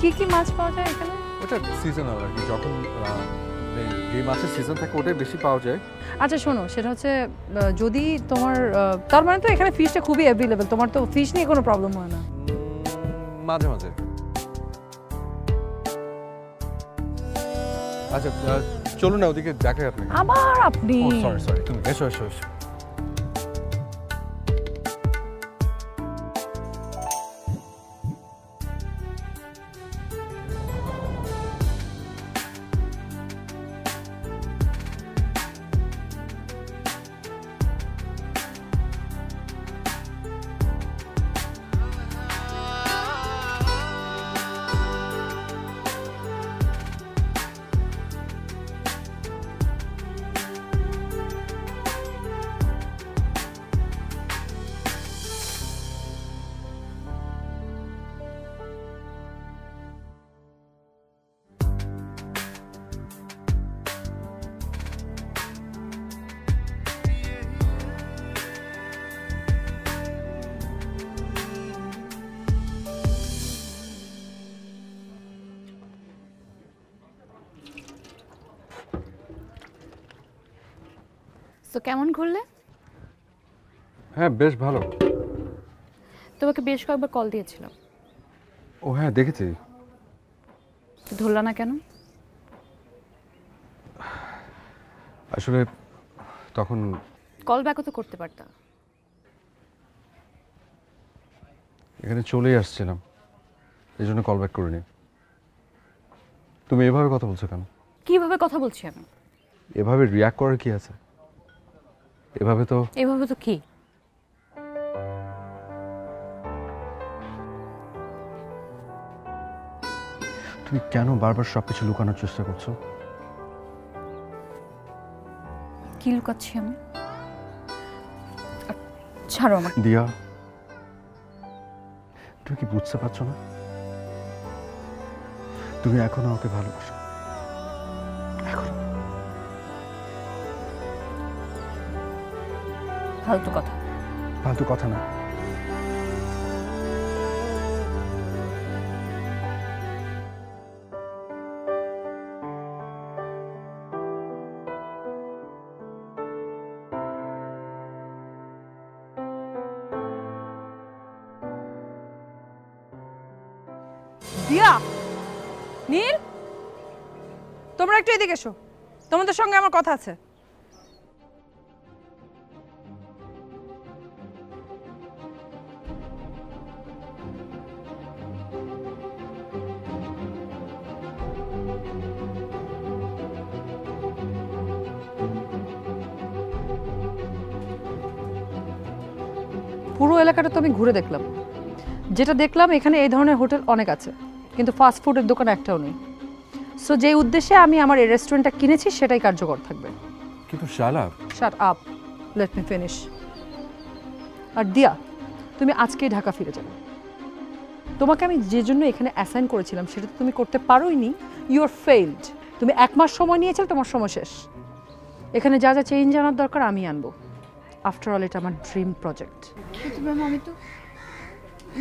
কি কি মাছ পাওয়া যায় এখানে? ওটা সিজনাল আর কি, যখন এই মাছের সিজন থাকে ওটাই বেশি পাওয়া যায়। আচ্ছা শোনো, সেটা হচ্ছে যদি তোমার, তার মানে তো এখানে ফিশটা খুবই অ্যাভেলেবল, তোমার তো ফিশ নিয়ে কোনো প্রবলেম হয় না? মাঝে মাঝে। আচ্ছা চলুন না ওদিকে দেখাই আপনি। আবার আপনি? সরি সরি, তুমি এসো এসো এসো। তো কেমন ঘুরলে? হ্যাঁ বেশ ভালো। তোমাকে বেশ কয়েকবার কল দিয়েছিলাম। ও হ্যাঁ দেখেছি। ধরলা না কেন? আসলে তখন কল ব্যাকও তো করতে পারতাম। এখানে চলে আসছিলাম, এই জন্য কল ব্যাক করিনি। তুমি এভাবে কথা বলছো কেন? কিভাবে কথা বলছি আমি? এভাবে রিয়াক্ট করার কি আছে? এভাবে তো এভাবে তো কি? তুমি কেন বারবার সবকিছু লুকানোর চেষ্টা করছো? কি লুকাচ্ছি আমি? ছাড়ো আমাকে। দিয়া, তুমি কি বুঝতে পারছো না তুমি এখনো আমাকে ভালোবাসো। এখনো ফালতু কথা ফালতু কথা না, নীল তোমরা একটু এদিকে এসো, তোমাদের সঙ্গে আমার কথা আছে। পুরো এলাকাটা তো আমি ঘুরে দেখলাম, যেটা দেখলাম এখানে এই ধরনের হোটেল অনেক আছে কিন্তু ফাস্ট ফুডের দোকান একটাও নেই। সো যে উদ্দেশ্যে আমি আমার এই রেস্টুরেন্টটা কিনেছি সেটাই কার্যকর থাকবে। কিন্তু শালা shut up, let me finish. আর দিয়া, তুমি আজকেই ঢাকা ফিরে যাবে। তোমাকে আমি যে জন্য এখানে অ্যাসাইন করেছিলাম সেটা তো তুমি করতে পারোইনি। You R failed. তুমি এক মাস সময় নিয়েছিলে, তোমার সময় শেষ। এখানে যা যা চেঞ্জ আনার দরকার আমি আনবো। আফটার অল এটা আমার ড্রিম প্রজেক্ট। আমি তো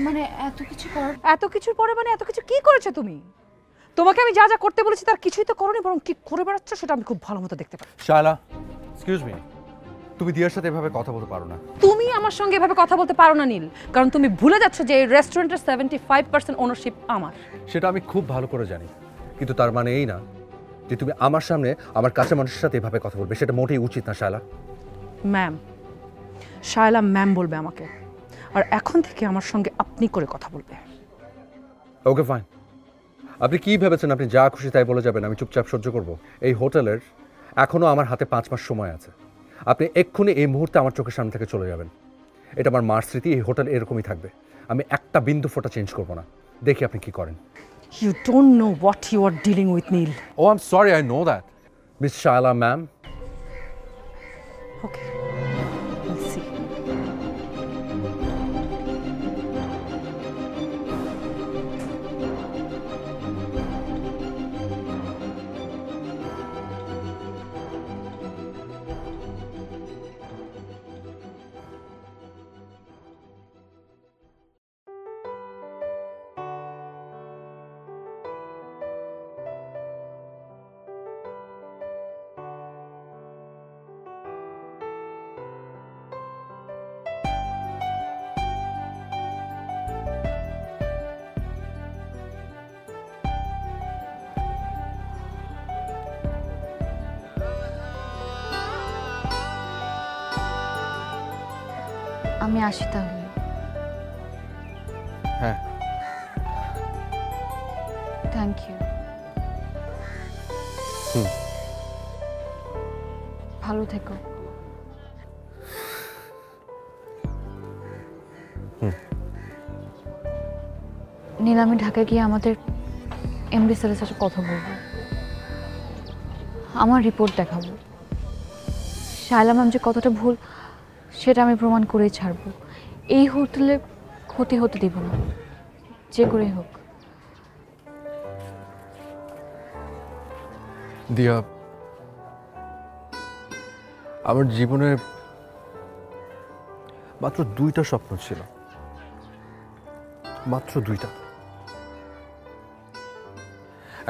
মানে এত কিছু করার, এত কিছুর পরে মানে এত কিছু কি করেছো তুমি? তোমাকে আমি যা যা করতে বলেছি তার কিছুই তো করোনি, বরং কি করে বেড়াচ্ছ সেটা আমি খুব ভালো মতো দেখতে পাই। শালা, এক্সকিউজ মি, তুমি দিয়ার সাথে এভাবে কথা বলতে পারো না। তুমি আমার সঙ্গে এভাবে কথা বলতে পারো না নীল, কারণ তুমি ভুলে যাচ্ছ যে এই রেস্টুরেন্টের পঁচাত্তর পার্সেন্ট ওনারশিপ আমার। সেটা আমি খুব ভালো করে জানি, কিন্তু তার মানে এই না যে তুমি আমার সামনে আমার কাছের মানুষের সাথে এভাবে কথা বলবে, সেটা মোটেই উচিত না। শালা ম্যাম, শায়লা ম্যাম বলবে আমাকে, আর এখন থেকে আমার সঙ্গে আপনি করে কথা বলবে। Okay fine. আপনি কি ভেবেছেন আপনি যা খুশি তাই বলে যাবেন, আমি চুপচাপ সহ্য করব? এই হোটেলের এখনও আমার হাতে পাঁচ মাস সময় আছে। আপনি এক্ষুনি এই মুহূর্তে আমার চোখের সামনে থেকে চলে যাবেন। এটা আমার মার স্মৃতি, এই হোটেল এরকমই থাকবে। আমি একটা বিন্দু ফোটা চেঞ্জ করব না। দেখি আপনি কি করেন। You don't know what you are dealing with Neel. Oh I am sorry, I know that miss Shaila ma'am. Okay. আমি আসি তাহলে। হ্যাঁ, থ্যাংক ইউ। হুম, ভালো থেকো। হুম, নীল, আমি ঢাকায় গিয়ে আমাদের এমডি স্যারের সাথে কথা বলবো, আমার রিপোর্ট দেখাবো। শায়লা ম্যাম যে কতটা ভুল সেটা আমি প্রমাণ করেই ছাড়বো। এই হোটেলে ক্ষতি হতে দিব না, যে করে হোক। দিয়া, আমার জীবনে মাত্র দুইটা স্বপ্ন ছিল, মাত্র দুইটা।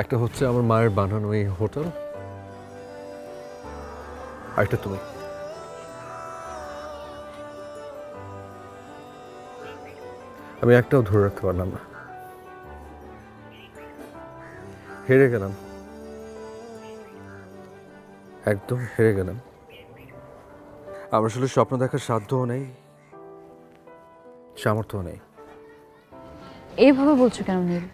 একটা হচ্ছে আমার মায়ের বানানো এই হোটেল, আর একটা তুমি। আমি একটাও ধরে রাখতে পারলাম না, হেরে গেলাম, একদম হেরে গেলাম। আমার আসলে স্বপ্ন দেখার সাধ্যও নেই, সামর্থ্যও নেই। এভাবে বলছো কেন নীল?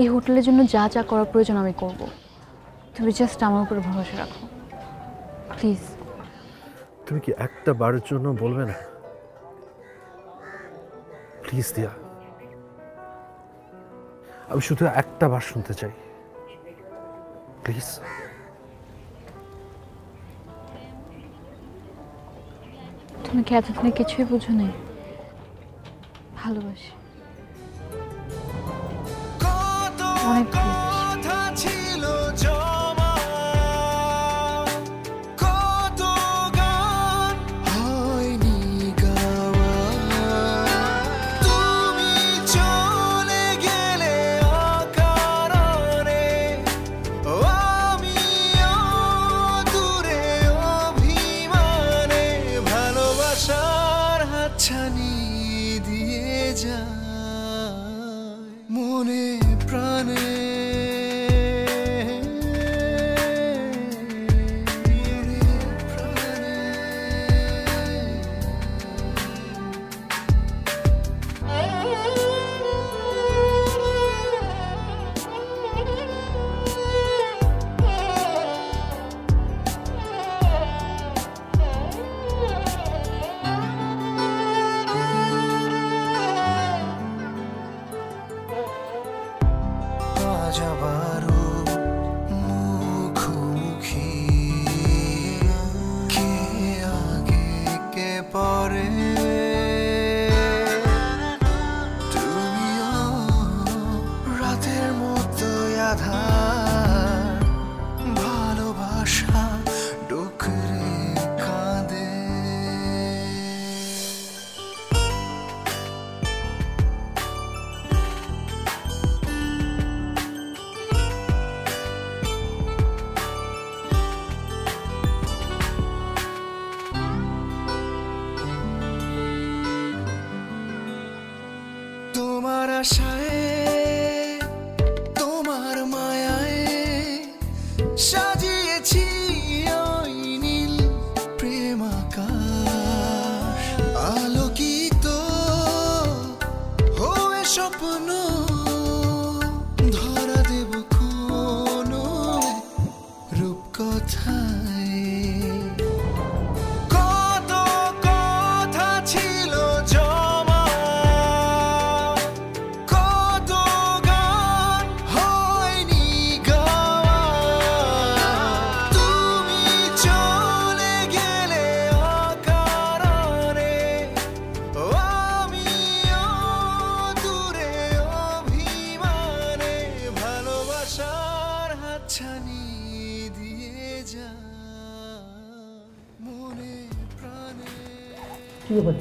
এই হোটেলের জন্য যা যা করা প্রয়োজন আমি করব। তুমি জাস্ট আমার উপরে ভরসা রাখো, প্লিজ। তুমি কি একটা বারের জন্য বলবে না? প্লিজ দিয়া, আমি শুধু একটা বার শুনতে চাই, প্লিজ। তুমি কি এতদিনে কিছুই বুঝো নাই? ভালোবাসি। অনেক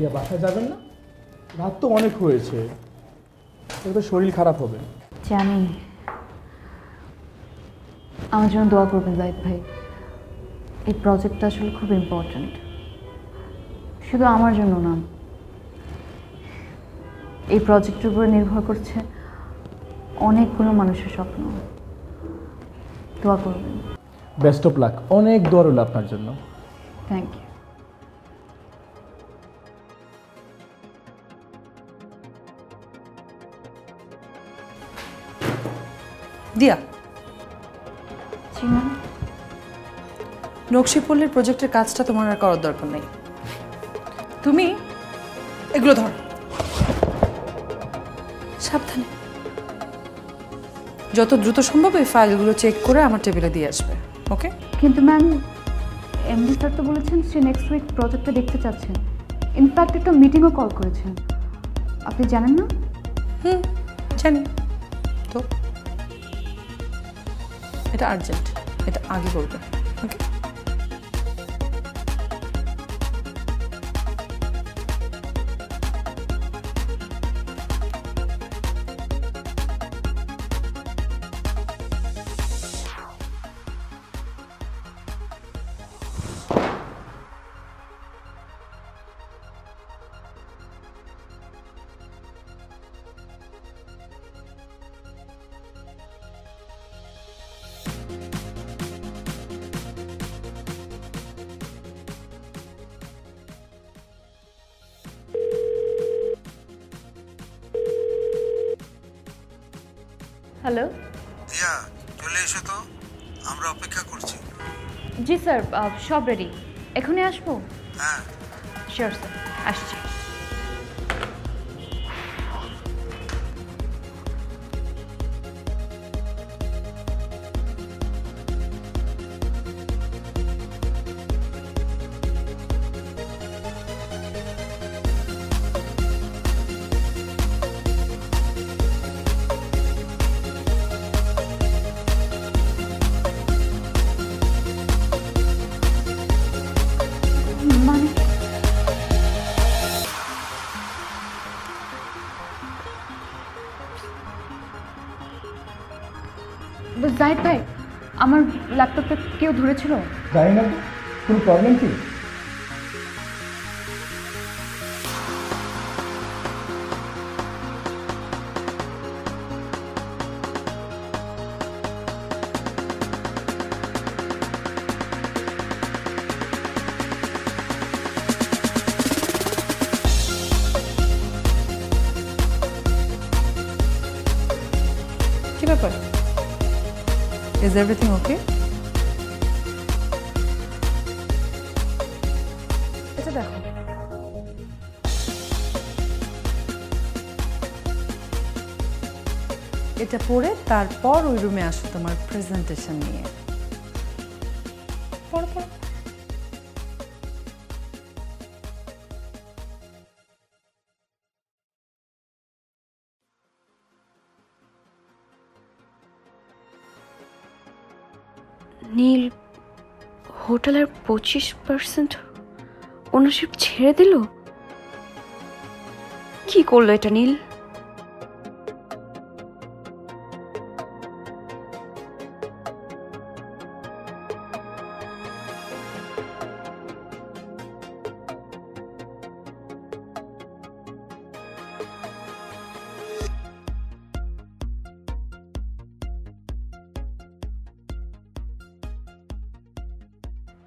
দিয়া বাসায় যাবেন না? রাত তো অনেক হয়েছে, তো শরীর খারাপ হবে। জানি, আমার জন্য দোয়া করবেন জাহিদ ভাই। এই প্রজেক্টটা আসলে খুব ইম্পর্টেন্ট, শুধু আমার জন্য না, এই প্রজেক্টের উপরে নির্ভর করছে অনেকগুলো মানুষের স্বপ্ন। দোয়া করবেন। বেস্ট অফ লাক, অনেক দোয়া রইল আপনার জন্য। Thank you. দিয়া, নকশি পল্লির প্রজেক্টের কাজটা তোমার আর করার দরকার নেই। তুমি এগুলো ধর, সাবধানে, যত দ্রুত সম্ভব এই ফাইলগুলো চেক করে আমার টেবিলে দিয়ে আসবে। ওকে? কিন্তু ম্যাম, এমডি স্যার তো বলেছেন সে নেক্সট উইক প্রজেক্টটা দেখতে চাচ্ছেন, ইনফ্যাক্ট একটা মিটিংও কল করেছেন। আপনি জানেন না? হুম, জানি তো। এটা আর্জেন্ট, এটা আগে করবে। ওকে? হ্যালো দিয়া, চলে এসো তো, আমরা অপেক্ষা করছি। জি স্যার, সব রেডি, এখনই আসবো। হ্যাঁ শিওর স্যার, আসছি। জাহিদ ভাই, আমার ল্যাপটপটা কেউ ধরেছিল? জানি না, কোনো প্রবলেম কি? Is everything okay? It's okay. এটা পড়ে তারপর ওই রুমে আসো তোমার প্রেজেন্টেশন নিয়ে। পড়ো পড়ো। নীল হোটেলের পঁচিশ পার্সেন্ট ওনারশিপ ছেড়ে দিল। কি করলো এটা Neel?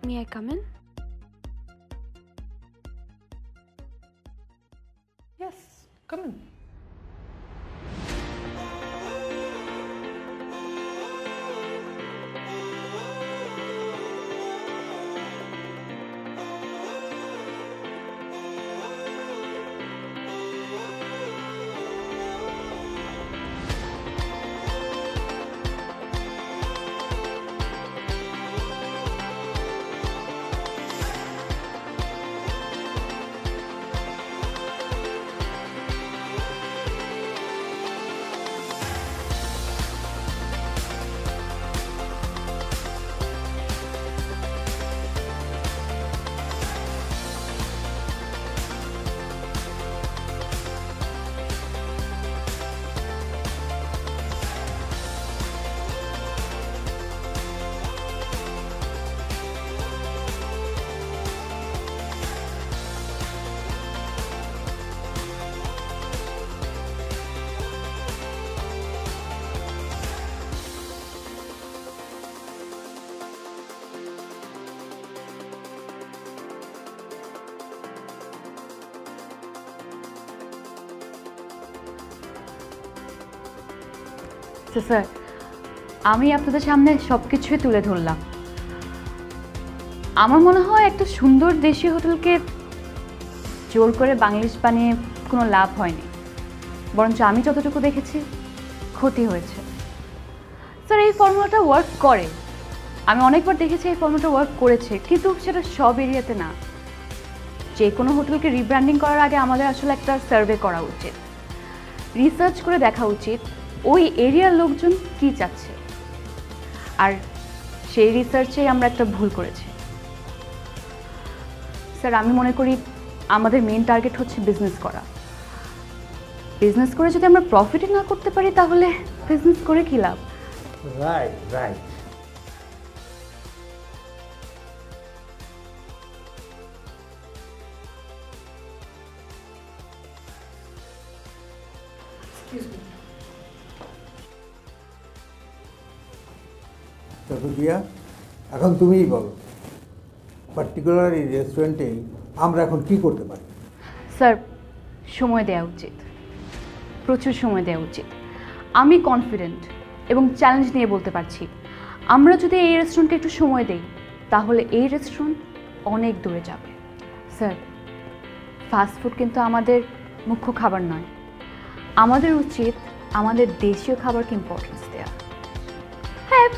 May I come in? Yes, come in. তো স্যার, আমি আপনাদের সামনে সব কিছুই তুলে ধরলাম। আমার মনে হয় একটা সুন্দর দেশি হোটেলকে জোর করে বাংলিশ বানিয়ে কোনো লাভ হয়নি, বরঞ্চ আমি যতটুকু দেখেছি ক্ষতি হয়েছে। স্যার, এই ফর্মুলাটা ওয়ার্ক করে, আমি অনেকবার দেখেছি এই ফর্মুলাটা ওয়ার্ক করেছে, কিন্তু সেটা সব এরিয়াতে না। যে কোনো হোটেলকে রিব্র্যান্ডিং করার আগে আমাদের আসলে একটা সার্ভে করা উচিত, রিসার্চ করে দেখা উচিত ওই এরিয়ার লোকজন কি চাচ্ছে, আর সেই রিসার্চে আমরা একটা ভুল করেছি। স্যার, আমি মনে করি আমাদের মেন টার্গেট হচ্ছে বিজনেস করা। বিজনেস করে যদি আমরা প্রফিট না করতে পারি তাহলে বিজনেস করে কি লাভ? Right right. দিয়া, এখন তুমিই বলো পার্টিকুলার এই রেস্টুরেন্টে আমরা এখন কি করতে পারি? স্যার, সময় দেওয়া উচিত, প্রচুর সময় দেওয়া উচিত। আমি কনফিডেন্ট এবং চ্যালেঞ্জ নিয়ে বলতে পারছি, আমরা যদি এই রেস্টুরেন্টকে একটু সময় দেই তাহলে এই রেস্টুরেন্ট অনেক দূরে যাবে। স্যার, ফাস্টফুড কিন্তু আমাদের মুখ্য খাবার নয়, আমাদের উচিত আমাদের দেশীয় খাবারকে ইম্পর্টেন্স দেওয়া। হ্যাঁ,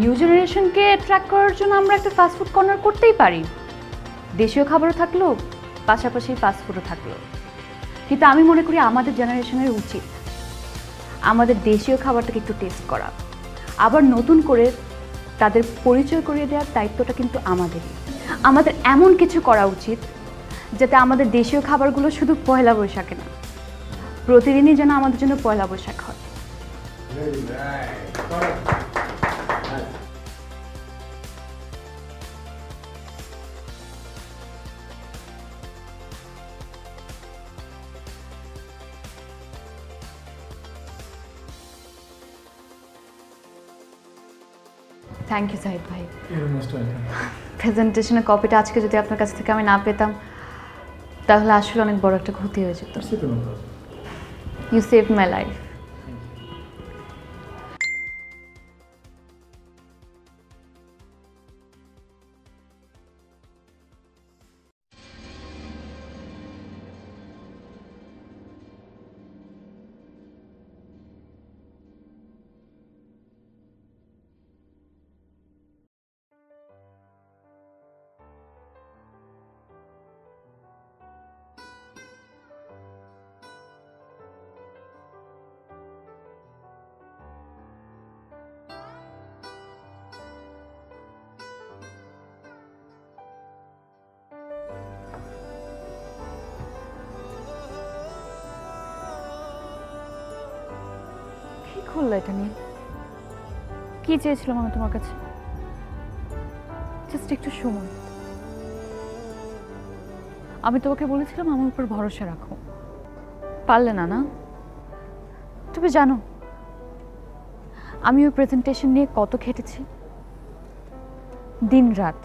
নিউ জেনারেশনকে অ্যাট্রাক্ট করার জন্য আমরা একটা ফাস্টফুড কর্নার করতেই পারি, দেশীয় খাবারও থাকলো পাশাপাশি ফাস্টফুডও থাকলো। কিন্তু আমি মনে করি আমাদের জেনারেশনের উচিত আমাদের দেশীয় খাবারটাকে একটু টেস্ট করা, আবার নতুন করে তাদের পরিচয় করিয়ে দেওয়ার দায়িত্বটা কিন্তু আমাদেরই। আমাদের এমন কিছু করা উচিত যাতে আমাদের দেশীয় খাবারগুলো শুধু পয়লা বৈশাখে না, প্রতিদিনই যেন আমাদের জন্য পয়লা বৈশাখ হয়। Very nice. Nice. Thank you, Zahid Bhai. You're most welcome. Presentation a copy আজকে যদি আপনার কাছ থেকে আমি না পেতাম তাহলে আসলে অনেক বড় একটা ক্ষতি হয়ে যেত। You saved my life. খুললো এটা নিয়ে কি চেয়েছিলাম আমি তোমার কাছে? জাস্ট একটু সময়। আমি তোমাকে বলেছিলাম আমার উপর ভরসা রাখো, পারলে না না তুমি জানো আমি ওই প্রেজেন্টেশন নিয়ে কত খেটেছি দিন রাত,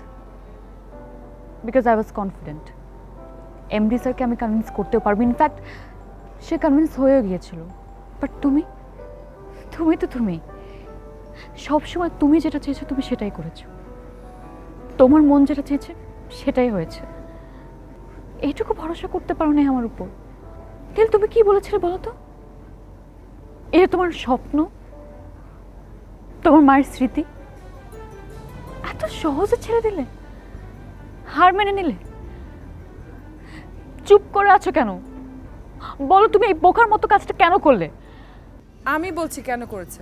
because I was confident এমডি স্যারকে আমি কনভিন্স করতেও পারবো। ইনফ্যাক্ট সে কনভিন্স হয়েও গিয়েছিল। বাট তুমি তুমি তো তুমি সবসময় তুমি যেটা চেয়েছো তুমি সেটাই করেছো, তোমার মন যেটা চেয়েছে সেটাই হয়েছে। এইটুকু ভরসা করতে পারো না আমার উপর? নীল তুমি কি বলেছিলে বলো তো? এটা তোমার স্বপ্ন, তোমার মায়ের স্মৃতি, এত সহজে ছেড়ে দিলে, হার মেনে নিলে? চুপ করে আছো কেন বলো? তুমি এই বোকার মতো কাজটা কেন করলে? আমি বলছি কেন করেছে।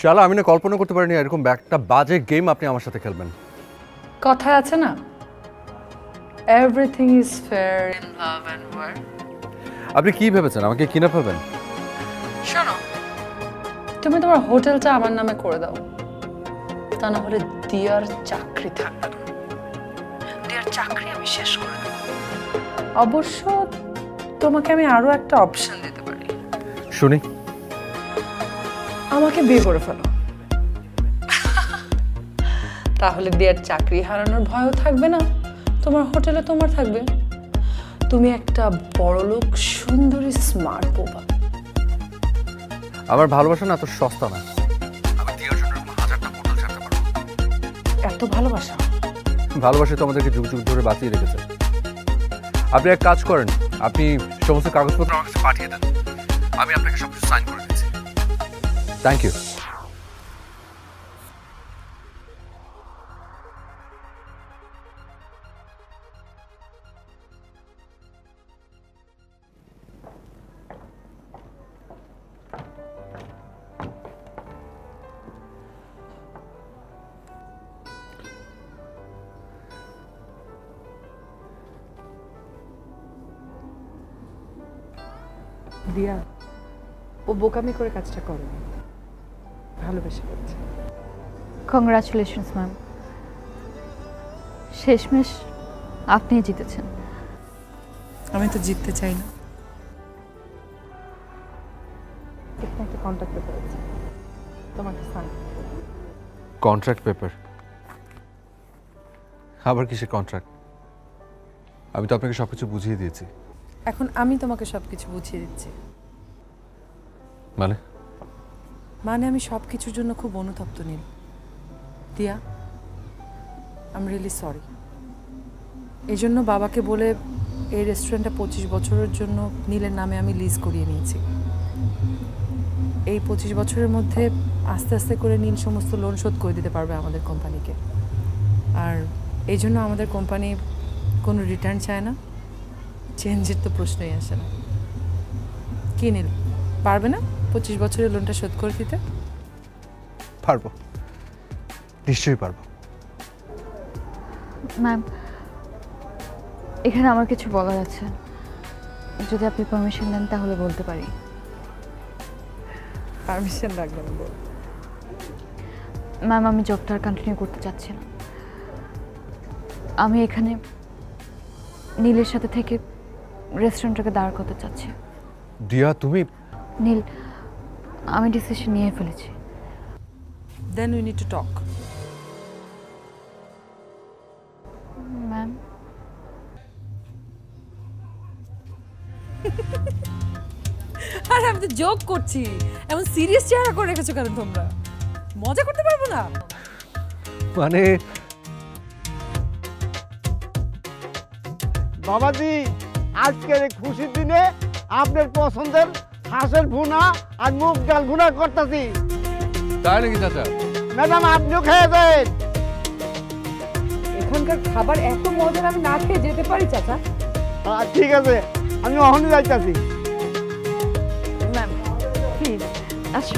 শালা আমি না কল্পনা করতে পারিনি এরকম একটা বাজে গেম আপনি আমার সাথে খেলবেন। কথা আছে না, everything is fair in love and war. আপনি কি ভেবেছেন আমাকে কিনা পাবেন? শোনো, তুমি তোমার হোটেলটা আমার নামে করে দাও, তা না হলে দিয়ার চাকরি থাকবে না। চাকরি আমি শেষ করে দেব। অবশ্য তোমাকে আমি আরো একটা অপশন দিতে পারি। শুনি। আমাকে বিয়ে করে ফেলো, তাহলে দেয়ার চাকরি হারানোর ভয়ও থাকবে না, তোমার হোটেলে তোমার থাকবে, তুমি একটা বড়লোক সুন্দরী স্মার্ট বউ পাবে। আমার ভালোবাসা না তো সস্তা না, আমি দেয়ার জন্য হাজারটা হোটেল ছাড়তে পারবো। এত ভালোবাসা ভালোবাসা তো আমাদেরকে যুগ যুগ ধরে বাঁচিয়ে রেখেছে। আপনি এক কাজ করেন, আপনি সমস্ত কাগজপত্র আমার কাছে পাঠিয়ে দেন, আমি আপনাকে সব কিছু সাইন করে দিচ্ছি। Thank you. দিয়া, ও বোকামি করে কাজটা করেনি, ভালোবেসে করছে। কংগ্রাচুলেশনস ম্যাম, শেষমেশ আপনি জিতেছেন। আমি তো জিততে চাই না। একটা কন্ট্রাক্ট পেপার আছে তোমার কাছে। Contract paper? আবার কিসের কন্ট্রাক্ট? আমি তো আপনাকে সবকিছু বুঝিয়ে দিয়েছি। এখন আমি তোমাকে সবকিছু বুঝিয়ে দিচ্ছি। মানে মানে আমি সবকিছুর জন্য খুব অনুতপ্ত নীল। দিয়া, আই এম রিয়েলি সরি। এই জন্য বাবাকে বলে এই রেস্টুরেন্টটা পঁচিশ বছরের জন্য নীলের নামে আমি লিজ করিয়ে নিয়েছি। এই পঁচিশ বছরের মধ্যে আস্তে আস্তে করে নীল সমস্ত লোন শোধ করে দিতে পারবে আমাদের কোম্পানিকে, আর এই জন্য আমাদের কোম্পানি কোনো রিটার্ন চায় না, চেঞ্জের তো প্রশ্নই আসে না। কি নীল, পারবে না পঁচিশ বছরের লোনটা শোধ করে দিতে? পারবো, নিশ্চয়ই পারবো। ম্যাম, এখানে আমার কিছু বলার আছে, যদি আপনি পারমিশন দেন তাহলে বলতে পারি। পারমিশন রাখবেন? ম্যাম, আমি জবটা কন্টিনিউ করতে চাচ্ছি না। আমি এখানে নীলের সাথে থেকে রেস্টুরেন্টটাকে দাঁড় করতে চাচ্ছি। দিয়া, তুমি? নীল, আমি ডিসিশন নিয়ে ফেলেছি। Then we need to talk. Ma'am, আরে আমি তো জোক করছি, এমন সিরিয়াস চেহারা করে রেখেছো কেন তোমরা? মজা করতে পারবো না মানে? বাবাজি, আজকের খুশির দিনে আপনার পছন্দের হাঁসের ভুনা আর মুগ ডাল ভুনা করতেছি। তাই নাকি চাচা? ম্যাডাম, আপনিও খেয়ে যান। এখানকার খাবার এত মজার, আমি না খেয়ে যেতে পারি চাচা? ঠিক আছে, আমি অহনি যাইতাছি। ম্যাম প্লিজ আসো।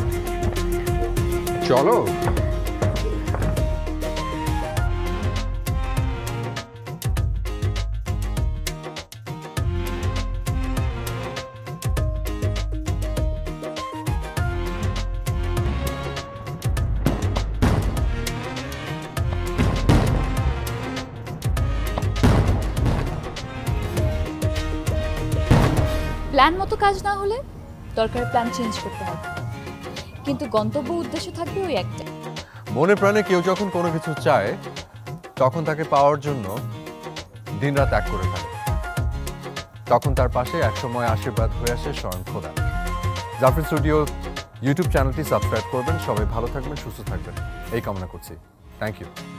চলো। প্ল্যান মতো কাজ না হলে দরকার প্ল্যান চেঞ্জ করতে হবে, কিন্তু গন্তব্য উদ্দেশ্য থাকবে ওই একটা। মনে প্রাণে কেউ যখন কোনো কিছু চায় তখন তাকে পাওয়ার জন্য দিনরাত এক করে থাকে, তখন তার পাশে একসময় আশীর্বাদ হয়ে আসে স্বয়ং খোদা। জাফরিন স্টুডিও ইউটিউব চ্যানেলটি সাবস্ক্রাইব করবেন। সবাই ভালো থাকবেন, সুস্থ থাকবেন, এই কামনা করছি। Thank you.